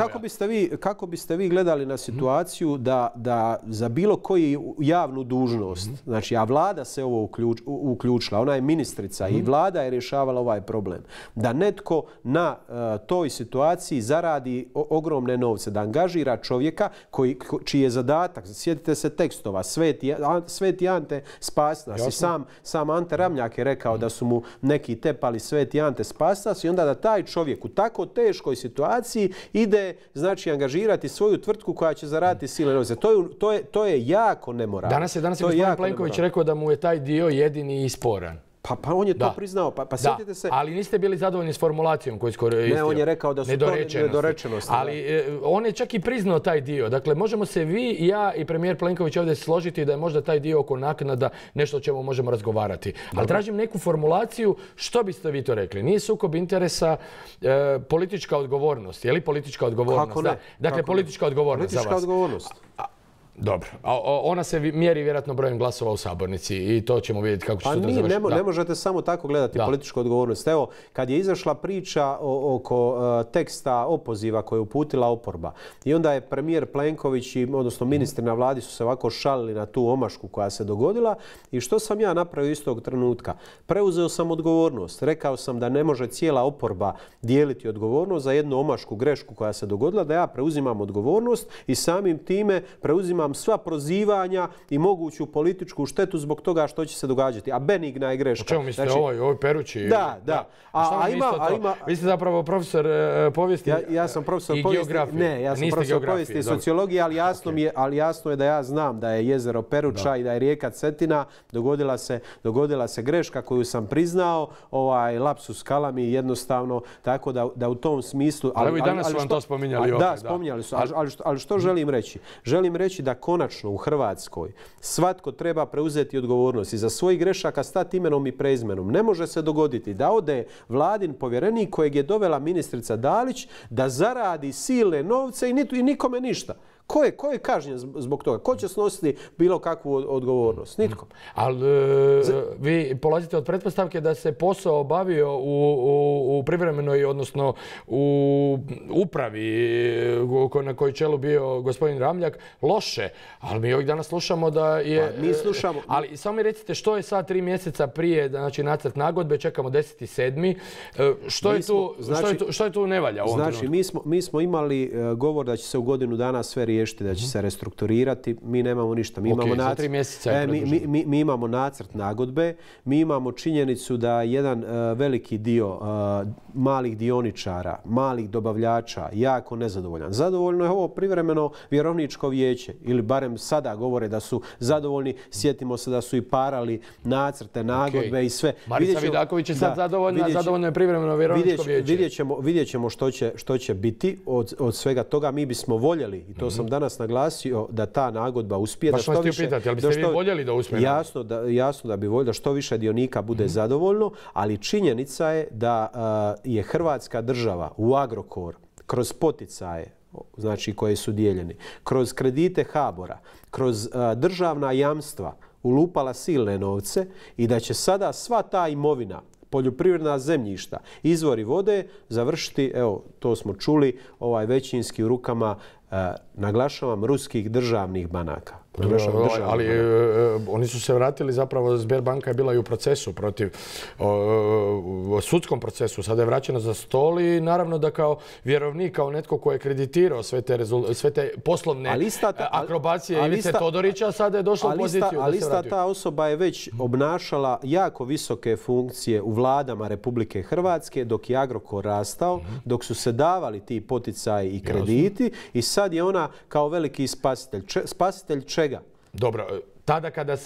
kako biste vi gledali na situaciju da za bilo koju javnu dužnost, znači a vlada se ovo uključila, ona je ministrica i vlada je rješavala ovaj problem, da netko na toj situaciji zaradi ogromne novce, da angažira čovjeka čiji je zadatak, sjetite se tekstova, Sveti Ante spas nas. Sam Ante Ramljak je rekao da su mu neki tepali Sveti Ante spas nas i onda da taj čovjek u tako teškoj situaciji ide, znači, angažirati svoju tvrtku koja će zaraditi silne novce. To je jako nemoralno. Danas je gospodin Plenković rekao da mu je taj dio jedini i sporan. Pa on je to priznao. Ali niste bili zadovoljni s formulacijom koju skoro istio. Ne, on je rekao da su to nedorečenosti. Ali on je čak i priznao taj dio. Dakle, možemo se vi, ja i premijer Plenković ovdje složiti da je možda taj dio oko naknada nešto o čemu možemo razgovarati. Ali tražim neku formulaciju. Što biste vi to rekli? Nije sukob interesa politička odgovornost. Je li politička odgovornost? Kako ne? Dakle, politička odgovornost za vas. Politička odgovornost. Dobro. Ona se mjeri vjerojatno brojem glasova u sabornici i to ćemo vidjeti kako će se to završiti. Ne možete samo tako gledati političku odgovornost. Evo, kad je izašla priča oko teksta opoziva koje je uputila oporba i onda je premijer Plenković, odnosno ministri na vladi su se ovako šalili na tu omašku koja se dogodila i što sam ja napravio istog trenutka? Preuzeo sam odgovornost. Rekao sam da ne može cijela oporba dijeliti odgovornost za jednu omašku grešku koja se dogodila, da ja preuzimam odgovornost i samim time preuzimam sva prozivanja i moguću političku štetu zbog toga što će se događati. A benigna je greška. O čemu mislite, ovoj perući? Da, da. Vi ste zapravo profesor povijesti. Ja sam profesor povijesti. Ne, ja sam profesor povijesti i sociologije, ali jasno je da ja znam da je jezero Peruča i da je rijeka Cetina. Dogodila se greška koju sam priznao. Lapsus calami jednostavno. Tako da u tom smislu... Ali danas su vam to spominjali. Da, spominjali su. Ali što želim reći? Želim reći da konačno u Hrvatskoj svatko treba preuzeti odgovornost i za svojih grešaka stati imenom i prezmenom. Ne može se dogoditi da ode vladin povjerenik kojeg je dovela ministrica Dalić da zaradi silne novce i nikome ništa. Ko je kažnjen zbog toga? Ko će snositi bilo kakvu odgovornost? Nitko. Ali vi polazite od pretpostavke da se posao obavio u privremenoj, odnosno u upravi na kojoj čelu bio gospodin Ramljak, loše. Ali mi ovih dana slušamo da je... Mi slušamo. Ali samo mi recite što je sad tri mjeseca prije, znači nacrt nagodbe, čekamo deseti sedmi. Što je tu nevalja u ovom trenutku? Znači, mi smo imali govor da će se u godinu dana sve riješiti, da će se restrukturirati. Mi nemamo ništa. Mi imamo nacrt nagodbe. Mi imamo činjenicu da jedan veliki dio malih dioničara, malih dobavljača jako nezadovoljan. Zadovoljno je ovo privremeno vjerovničko vijeće. Ili barem sada govore da su zadovoljni. Sjetimo se da su i parali nacrte nagodbe i sve. Marica Vidaković je sad zadovoljna, a zadovoljno je privremeno vjerovničko vijeće. Vidjet ćemo što će biti od svega toga. Mi bismo voljeli, i to sam danas naglasio, da ta nagodba uspije. Baš vas ti upitati, ali biste vi voljeli da uspije? Jasno da bi voljeli da što više dionika bude zadovoljno, ali činjenica je da je Hrvatska država u Agrokor kroz poticaje, znači koje su dijeljeni, kroz kredite HABOR-a, kroz državna jamstva ulupala silne novce i da će sada sva ta imovina, poljoprivredna zemljišta, izvori vode, završiti, evo, to smo čuli, većinski u rukama naglašavam ruskih državnih banaka. Ali oni su se vratili, zapravo Sberbanka je bila i u procesu protiv, sudskom procesu, sada je vraćena za stol i naravno da kao vjerovnik, kao netko ko je kreditirao sve te poslovne akrobacije Ivice Todorića, sada je došla u poziciju. Ali ista ta osoba je već obnašala jako visoke funkcije u vladama Republike Hrvatske dok je Agrokor rastao, dok su se davali ti poticaji i krediti i sad je ona kao veliki spasitelj. Spasitelj čega? Dobro, tada kada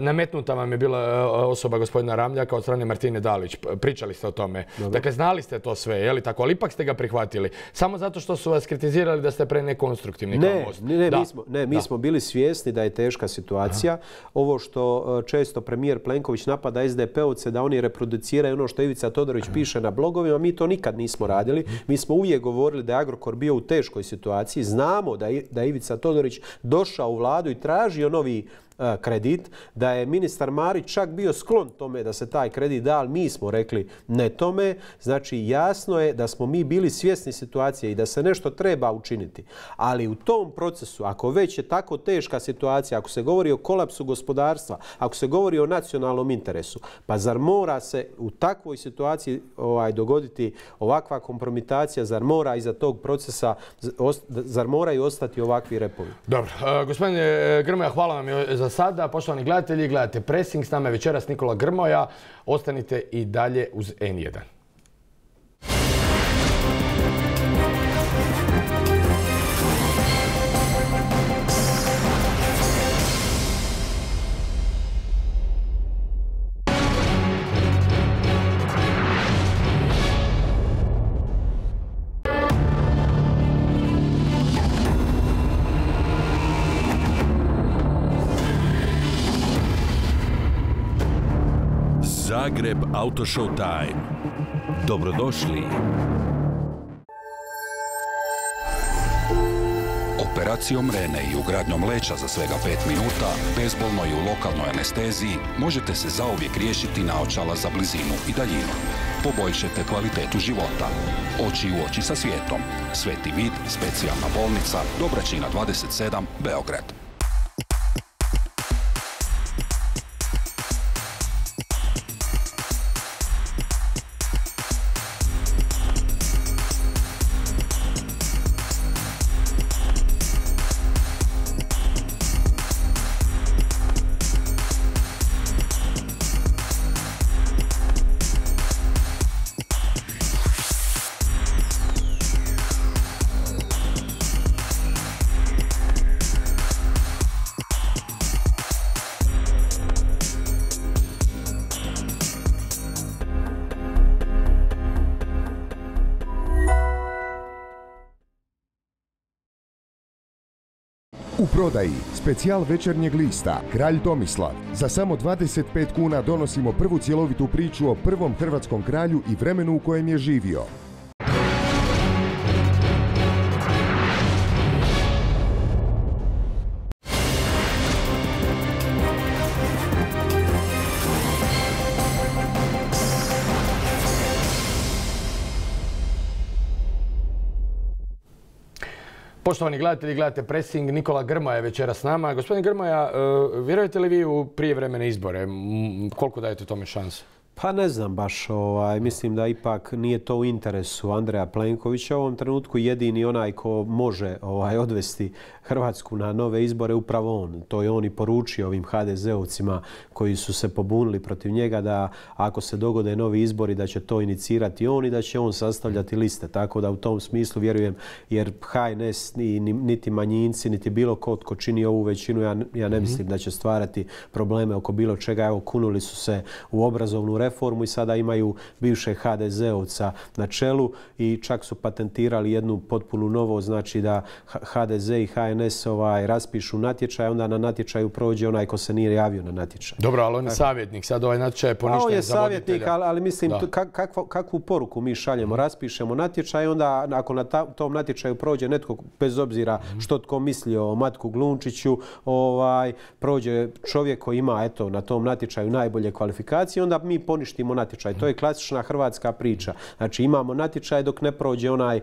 nametnuta vam je bila osoba gospodina Ramljaka od strane Martine Dalić, pričali ste o tome. Dakle, znali ste to sve, je li tako? Ali ipak ste ga prihvatili. Samo zato što su vas kritizirali da ste pre nekonstruktivni. Ne, mi smo bili svjesni da je teška situacija. Ovo što često premijer Plenković napada S D P-ovce da oni reproduciraju ono što Ivica Todorić piše na blogovima, mi to nikad nismo radili. Mi smo uvijek govorili da je Agrokor bio u teškoj situaciji. Znamo da je Ivica Todorić došao u vladu i tražio novi kredit, da je ministar Marić čak bio sklon tome da se taj kredit da, ali mi smo rekli ne tome. Znači, jasno je da smo mi bili svjesni situacije i da se nešto treba učiniti. Ali u tom procesu, ako već je tako teška situacija, ako se govori o kolapsu gospodarstva, ako se govori o nacionalnom interesu, pa zar mora se u takvoj situaciji dogoditi ovakva kompromitacija, zar mora iza tog procesa, zar moraju ostati ovakvi repovi? Dobro. Gospodine Grmoja, hvala vam za sada, poštovani gledatelji, gledate Pressing, s nama je večeras Nikola Grmoja. Ostanite i dalje uz N jedan. Zagreb Auto Show Time. Dobrodošli. Operacijom Rene i ugradnjom leća za svega pet minuta, bezbolno i u lokalnoj anesteziji, možete se zauvijek riješiti naočala za blizinu i daljinu. Poboljšajte kvalitetu života. Oči u oči sa svijetom. Sveti Vid, specijalna bolnica, Dobračina dvadeset sedam, Beograd. U prodaji specijal večernjeg lista Kralj Tomislav. Za samo dvadeset pet kuna donosimo prvu cjelovitu priču o prvom hrvatskom kralju i vremenu u kojem je živio. Poštovani gledatelji, gledate Pressing, Nikola Grmoja je večera s nama. Gospodin Grmoja, vjerujete li vi u prijevremene izbore? Koliko dajete tome šansu? Pa ne znam baš. Mislim da ipak nije to u interesu Andreja Plenkovića. U ovom trenutku jedini onaj ko može odvesti Hrvatsku na nove izbore upravo on. To je on i poručio ovim H D Z-ovcima koji su se pobunili protiv njega da ako se dogode novi izbori da će to inicirati on i da će on sastavljati liste. Tako da u tom smislu vjerujem, jer H N S niti manjinci niti bilo ko tko čini ovu većinu, ja ne mislim da će stvarati probleme oko bilo čega. Evo, kunuli su se u obrazovnu reformu i sada imaju bivšeg H D Z-ovca na čelu i čak su patentirali jednu potpuno novo, znači da H D Z i H N S raspišu natječaj, onda na natječaju prođe onaj ko se nije javio na natječaj. Dobro, ali on je savjetnik, sad ovaj natječaj je poništen za voditelja. Ali mislim, kakvu poruku mi šaljemo? Raspišemo natječaj, onda ako na tom natječaju prođe netko, bez obzira što tko misli o Matku Glunčiću, prođe čovjek koji ima na tom natječaju najbolje kvalifikacije, onda mi poništimo poništimo natječaj. To je klasična hrvatska priča. Znači imamo natječaj dok ne prođe onaj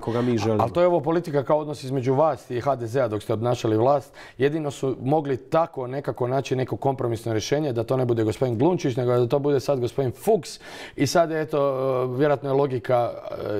koga mi želimo. Ali to je ovo politika kao odnos između vas i ha de zea dok ste obnašali vlast. Jedino su mogli tako nekako naći neko kompromisno rješenje da to ne bude gospodin Glunčić, nego da to bude sad gospodin Fuchs. I sad je to vjerojatno logika,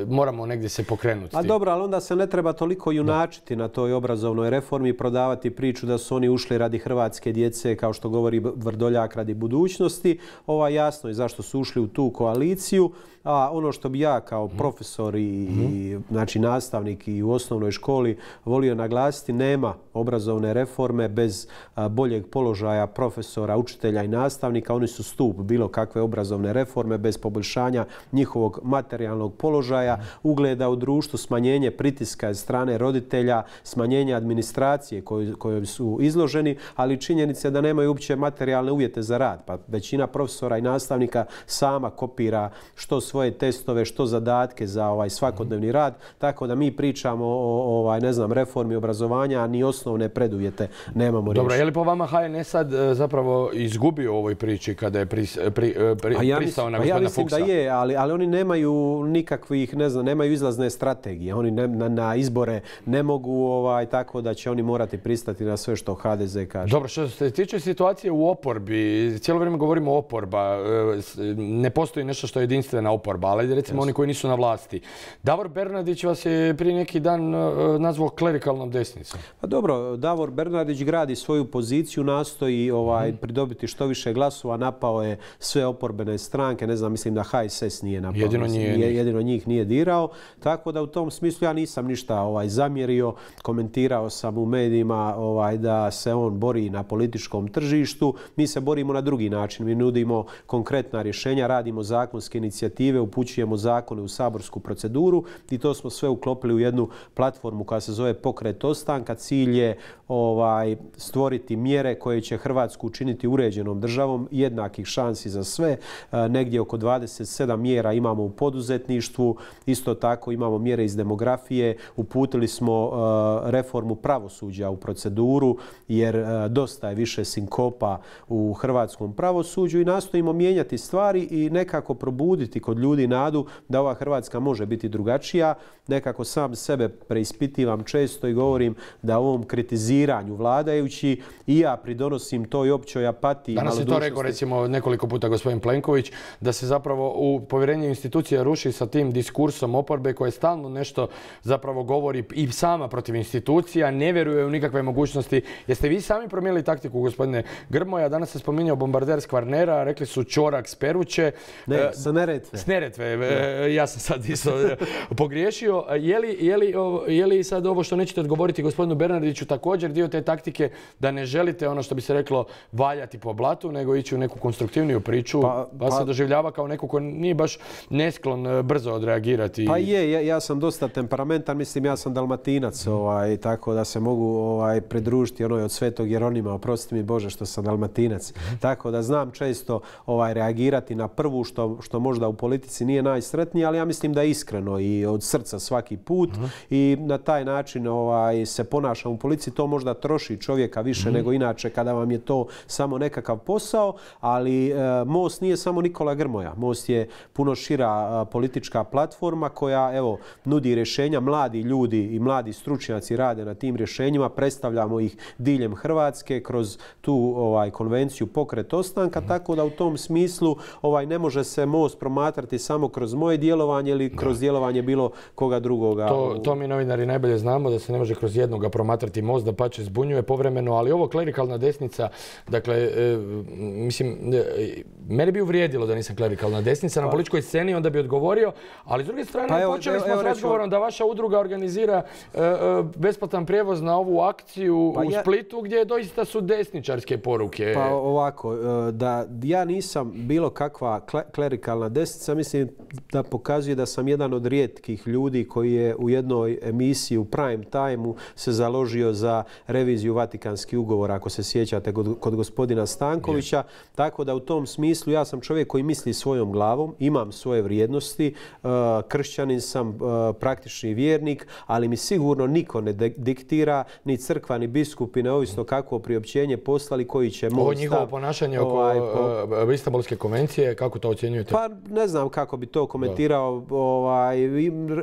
moramo negdje se pokrenuti. A dobro, ali onda se ne treba toliko junačiti na toj obrazovnoj reformi i prodavati priču da su oni ušli radi hrvatske djece, kao što govori Vrdoljak, radi budućnosti. Ovo jasno je zašto su ušli u tu koaliciju. A ono što bi ja kao profesor i nastavnik i u osnovnoj školi volio naglasiti, nema obrazovne reforme bez boljeg položaja profesora, učitelja i nastavnika. Oni su stup bilo kakve obrazovne reforme, bez poboljšanja njihovog materijalnog položaja, ugleda u društvu, smanjenje pritiska iz strane roditelja, smanjenje administracije kojoj su izloženi, ali činjenica je da nemaju uopće materijalne uvjete za rad. Pa većina profesora i nastavnika sama kopira što svoje testove, što zadatke za ovaj svakodnevni rad, tako da mi pričamo o ne znam reformi obrazovanja, a ni osnovne preduvjete nemamo riješiti. Dobro, je li po vama ha en es sad zapravo izgubio u ovoj priči kada je pristao na gospodina Fuchsa? Ja mislim da je, ali oni nemaju nikakvih, ne znam, nemaju izlazne strategije. Oni na izbore ne mogu, tako da će oni morati pristati na sve što ha de ze kaže. Dobro, što se tiče situacije u oporbi, cijelo vrijeme govorimo o oporba, ne postoji nešto što je jedinstvena oporba, ali recimo oni koji nisu na vlasti. Davor Bernardić vas je prije neki dan nazvao klerikalnom desnicom. Pa dobro, Davor Bernardić gradi svoju poziciju, nastoji pridobiti što više glasova, napao je sve oporbene stranke, ne znam, mislim da ha es es nije napao, jedino njih nije dirao, tako da u tom smislu ja nisam ništa zamjerio, komentirao sam u medijima da se on bori na političkom tržištu, mi se borimo na drugi način, mi nudimo konkretna rješenja, radimo zakonske inicijative, upućujemo zakone u saborsku proceduru i to smo sve uklopili u jednu platformu koja se zove Pokret Ostanka. Cilj je stvoriti mjere koje će Hrvatsku učiniti uređenom državom, jednakih šansi za sve. Negdje oko dvadeset sedam mjera imamo u poduzetništvu, isto tako imamo mjere iz demografije, uputili smo reformu pravosuđa u proceduru jer dosta je više sinkopa u hrvatskom pravosuđu i nastojimo mijenjati stvari i nekako probuditi kod ljudi nadu da ova Hrvatska može biti drugačija. Nekako sam sebe preispitivam često i govorim da u ovom kritiziranju vladajući i ja pridonosim toj općoj apatiji. Danas je to rekao recimo nekoliko puta gospodin Plenković, da se zapravo u povjerenju institucija ruši sa tim diskursom oporbe koje stalno nešto zapravo govori i sama protiv institucija, ne vjeruje u nikakve mogućnosti. Jeste vi sami promijenili taktiku, gospodine Grmoja? Danas se spominjao bombarder s Kvarnera, rekli su Čorak s Peruće. Ne, sa Neretve. S Neretve, ja sam sad isto pogriješio. Je li sad ovo što nećete odgovoriti gospodinu Bernardiću također dio te taktike da ne želite ono što bi se reklo valjati po blatu, nego ići u neku konstruktivniju priču? Vas se doživljava kao neko ko nije baš nesklon brzo odreagirati. Pa je, ja sam dosta temperamentan, mislim ja sam dalmatinac, tako da se mogu pridružiti onoj od Svetog Jeronima, oprosti mi Bože što sam dalmatinac. Tako da znam često reagirati na prvu što možda u politici nije najsretnije, ali ja mislim da je iskreno i od srca svaki put i na taj način se ponašam u policiji. To možda troši čovjeka više nego inače kada vam je to samo nekakav posao, ali Most nije samo Nikola Grmoja. Most je puno šira politička platforma koja evo nudi rješenja. Mladi ljudi i mladi stručnjaci rade na tim rješenjima. Predstavljamo ih diljem Hrvatske kroz tu konvenciju Pokret Ostanka, tako da u tom smislu ne može se Most promatrati samo kroz moje djelovanje ili kroz djelovanje bilo koga drugoga. To mi novinari najbolje znamo, da se ne može kroz jednoga promatrati Most, da pače zbunjuje povremeno, ali ovo klerikalna desnica, dakle, mislim, mene bi uvrijedilo da nisam klerikalna desnica na političkoj sceni, onda bi odgovorio, ali s druge strane počeli smo s razgovorom da vaša udruga organizira besplatan prijevoz na ovu akciju u Splitu gdje doista su desničarske poruke. Pa ovako, da ja nisam bilo kakva klerikalna desnica, mislim da pokazuje da sam jedan od rijetkih ljudi koji je u jednoj emisiji u prime time-u se založio za reviziju Vatikanskih ugovora, ako se sjećate, kod gospodina Stankovića. Tako da u tom smislu ja sam čovjek koji misli svojom glavom, imam svoje vrijednosti, kršćanin sam, praktični vjernik, ali mi sigurno niko ne diktira, ni crkva, ni biskupi, neovisno kakvo priopćenje poslali koji će moj stav. Ovo njihovo ponašanje oko Istanbulske Istanbulske konvencije, kako to ocjenjujete? Pa ne znam kako bi to komentirao.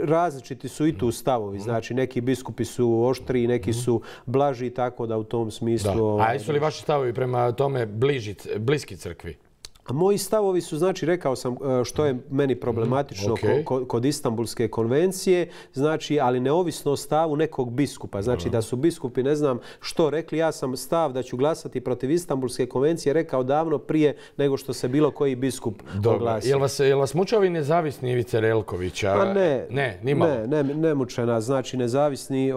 Različiti su i tu stavovi. Znači, neki biskupi su oštriji, neki su blaži, tako da u tom smislu... A su li vaši stavovi prema tome bliski crkvi? Moji stavovi su, znači, rekao sam što je meni problematično kod Istanbulske konvencije, znači, ali neovisno o stavu nekog biskupa. Znači, da su biskupi, ne znam što rekli, ja sam stav da ću glasati protiv Istanbulske konvencije rekao davno prije nego što se bilo koji biskup oglasio. Jel vas muče ovi nezavisni Ivice Relkovića? Pa ne. Ne, nimalo. Ne, ne muče nas. Znači, nezavisni,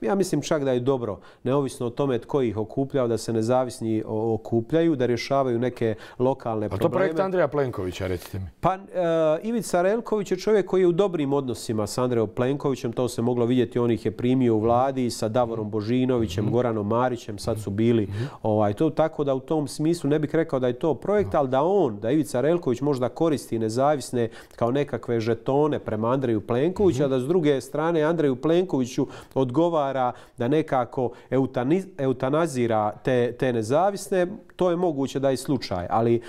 ja mislim čak da je dobro, neovisno o tome tko ih okupljao, da se nezavisni okupljaju, da rješavaju neke lokalne probleme. A to projekt Andreja Plenkovića, recite mi. Pa Ivica Relković je čovjek koji je u dobrim odnosima s Andrejom Plenkovićem. To se moglo vidjeti. On ih je primio u vladi sa Davorom Božinovićem, Goranom Marićem. Sad su bili to. Tako da u tom smislu ne bih rekao da je to projekt, ali da on, da Ivica Relković možda koristi nezavisne kao nekakve žetone prema Andreju Plenkovića, da s druge strane Andreju Plenkoviću odgovara da nekako eutanazira te nezavisne. To je moguće da je slučaj, ali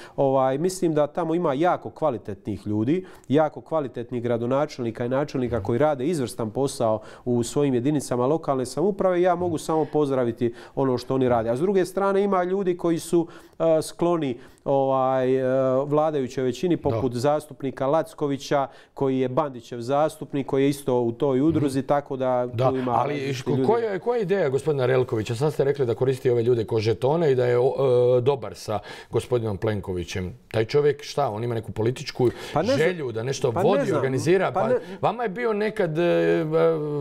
mislim da tamo ima jako kvalitetnih ljudi, jako kvalitetnih gradonačelnika i načelnika koji rade izvrstan posao u svojim jedinicama lokalne samouprave i ja mogu samo pozdraviti ono što oni rade. A s druge strane ima ljudi koji su skloni vladajućoj većini, poput zastupnika Lackovića, koji je Bandićev zastupnik, koji je isto u toj udruzi, tako da tu ima... Ali koja je ideja gospodina Relkovića? Sad ste rekli da koristi ove ljude kao žetone i da je dobar sa gospodinom Plenkovićem. Taj čovjek, šta, on ima neku političku želju da nešto vodi, organizira. Vama je bio nekad,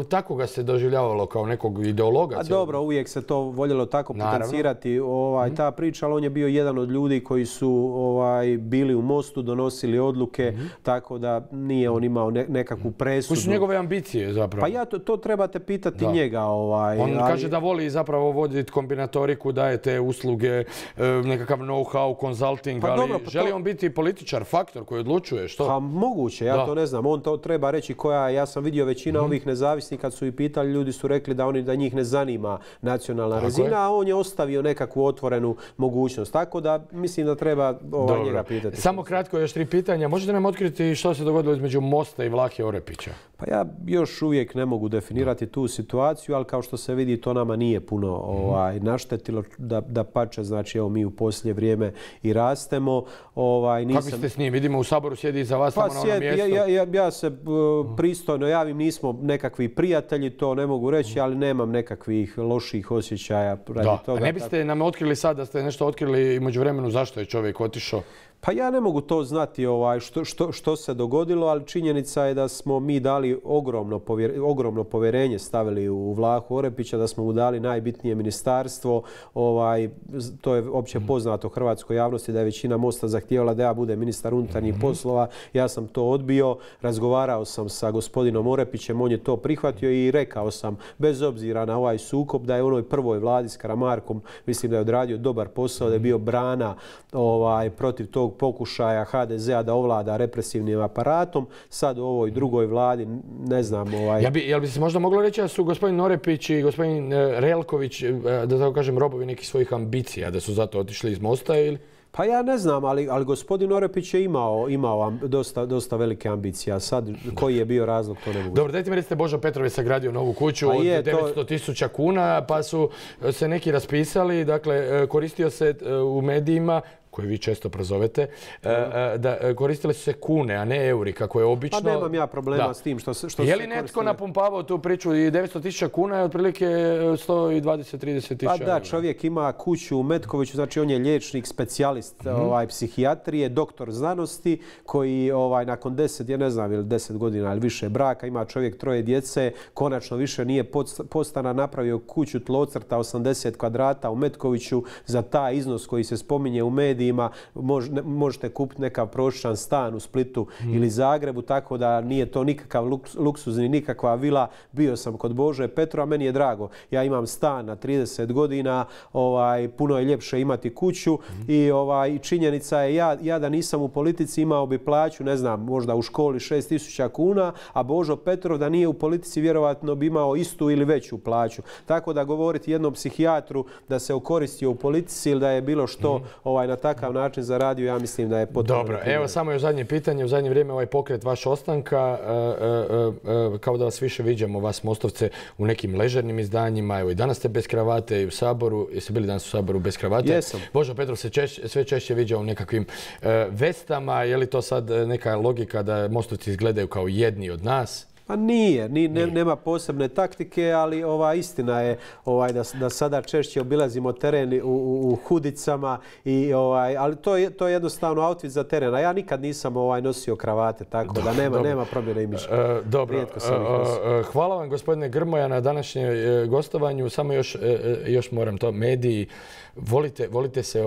tako ga se doživljavalo kao nekog ideologa. Dobro, uvijek se to voljelo tako potencirati, ta priča, ali on je bio jedan od ljudi koji su bili u Mostu, donosili odluke, tako da nije on imao nekakvu presudu. Koji su njegove ambicije zapravo? Pa ja, to trebate pitati njega. On kaže da voli zapravo voditi kombinatoriku, daje te usluge, nekakav know-how, konzult. Ali želi on biti političar, faktor koji odlučuje? Pa moguće, ja to ne znam. On to treba reći koja, ja sam vidio većina ovih nezavisnih kad su i pitali, ljudi su rekli da njih ne zanima nacionalna razina, a on je ostavio nekakvu otvorenu mogućnost. Tako da mislim da treba njega pitati. Samo kratko još tri pitanja. Možete nam otkriti što se dogodilo između Mosta i Vlahe Orepića? Pa ja još uvijek ne mogu definirati tu situaciju, ali kao što se vidi to nama nije puno naštetilo da pače, znači evo mi u posljednje vrijeme i radimo. Kako ste s njim? Vidimo u Saboru sjedi iza vas tamo na ono mjesto. Ja se pristojno javim, nismo nekakvi prijatelji, to ne mogu reći, ali nemam nekakvih loših osjećaja radi toga. Ne biste nam otkrili sad da ste nešto otkrili i međuvremenu zašto je čovjek otišao? Pa ja ne mogu to znati što se dogodilo, ali činjenica je da smo mi dali ogromno povjerenje, stavili u Vlahu Orepića, da smo mu dali najbitnije ministarstvo. To je opće poznato hrvatskoj javnosti da je većina Mosta zahtijevala da ja budem ministar unutarnjih poslova. Ja sam to odbio, razgovarao sam sa gospodinom Orepićem, on je to prihvatio i rekao sam, bez obzira na ovaj sukob, da je onoj prvoj vladi s Karamarkom, mislim da je odradio dobar posao, da je bio brana protiv tog pokušaja ha de zea da ovlada represivnim aparatom. Sad u ovoj drugoj vladi, ne znam... Jel bi se možda moglo reći da su gospodin Orepić i gospodin Relković, da tako kažem, robovi nekih svojih ambicija, da su zato otišli iz Mosta ili... Pa ja ne znam, ali gospodin Orepić je imao dosta velike ambicije, a sad koji je bio razlog, to ne mogu. Dobro, dajte mi recite, Božo Petrov je sagradio novu kuću od devetsto tisuća kuna, pa su se neki raspisali, dakle, koristio se u medijima, koje vi često prozovete, da koristile su se kune, a ne euri, kako je obično. Pa nemam ja problema s tim što se koristile. Je li netko napumpavao tu priču i devetsto tisuća kuna je otprilike sto dvadeset do sto trideset tisuća? Pa da, čovjek ima kuću u Metkoviću, znači on je liječnik, specijalist psihijatrije, doktor znanosti, koji nakon deset, ja ne znam, ili deset godina ili više braka, ima čovjek troje djece, konačno više nije postana, napravio kuću tlocrta osamdeset kvadrata u Metkoviću za taj iznos koji se spominje u mediji. Možete kupiti nekav prosječan stan u Splitu ili Zagrebu, tako da nije to nikakav luksuz ni nikakva vila. Bio sam kod Bože Petrova, meni je drago. Ja imam stan na trideset godina, puno je ljepše imati kuću i činjenica je, ja da nisam u politici imao bi plaću, ne znam, možda u školi šest tisuća kuna, a Božo Petrov da nije u politici vjerovatno bi imao istu ili veću plaću. Tako da govoriti jednom psihijatru da se okoristio u politici ili da je bilo što na taj takav način zaradio, ja mislim da je potrebno. Dobro, evo samo još zadnje pitanje. U zadnje vrijeme ovaj pokret vaš ostanka, kao da vas više viđamo, vas mostovce, u nekim ležernim izdanjima. Evo i danas ste bez kravate i u Saboru. Jeste bili danas u Saboru bez kravate? Jesam. Božo Petrov se sve češće viđa u nekakvim vestama. Je li to sad neka logika da mostovci izgledaju kao jedni od nas? Pa nije, nema posebne taktike, ali ova istina je da sada češće obilazimo teren u hudicama, ali to je jednostavno outfit za teren. Ja nikad nisam nosio kravate, tako da nema promjene mišljenja. Dobro, hvala vam gospodine Grmoja na današnjem gostovanju. Samo još moram to, mediji, volite se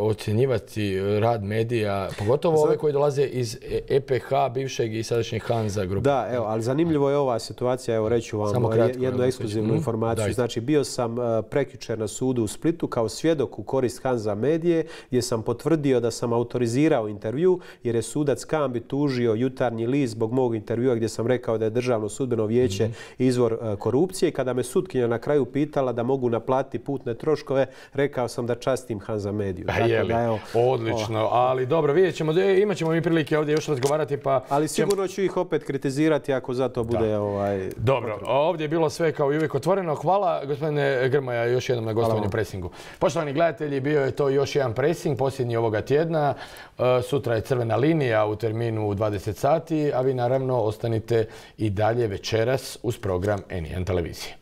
ocjenjivati rad medija, pogotovo ove koji dolaze iz E P H, bivšeg i sadašnjeg Hanza grupa. Da, evo. Ali zanimljivo je ova situacija, evo reću vam jednu ekskluzivnu informaciju. Znači, bio sam prekjučer na sudu u Splitu kao svjedok u korist Hanza medije gdje sam potvrdio da sam autorizirao intervju jer je sudac Kambi tužio Jutarnji list zbog mog intervjua gdje sam rekao da je Državno sudbeno vijeće izvor korupcije i kada me sutkinja na kraju pitala da mogu naplatiti putne troškove, rekao sam da častim Hanza mediju. Odlično, ali dobro, vidjet ćemo, imat ćemo mi prilike ovdje još razgovarati. Ali sigurno ću ih opet kritizirati ako za to bude... Dobro, ovdje je bilo sve kao i uvijek otvoreno. Hvala gospodine Grmoja još jednom na gostovanju u Pressingu. Poštovani gledatelji, bio je to još jedan Pressing, posljednji ovoga tjedna. Sutra je crvena linija u terminu u dvadeset sati, a vi naravno ostanite i dalje večeras uz program N jedan televizije.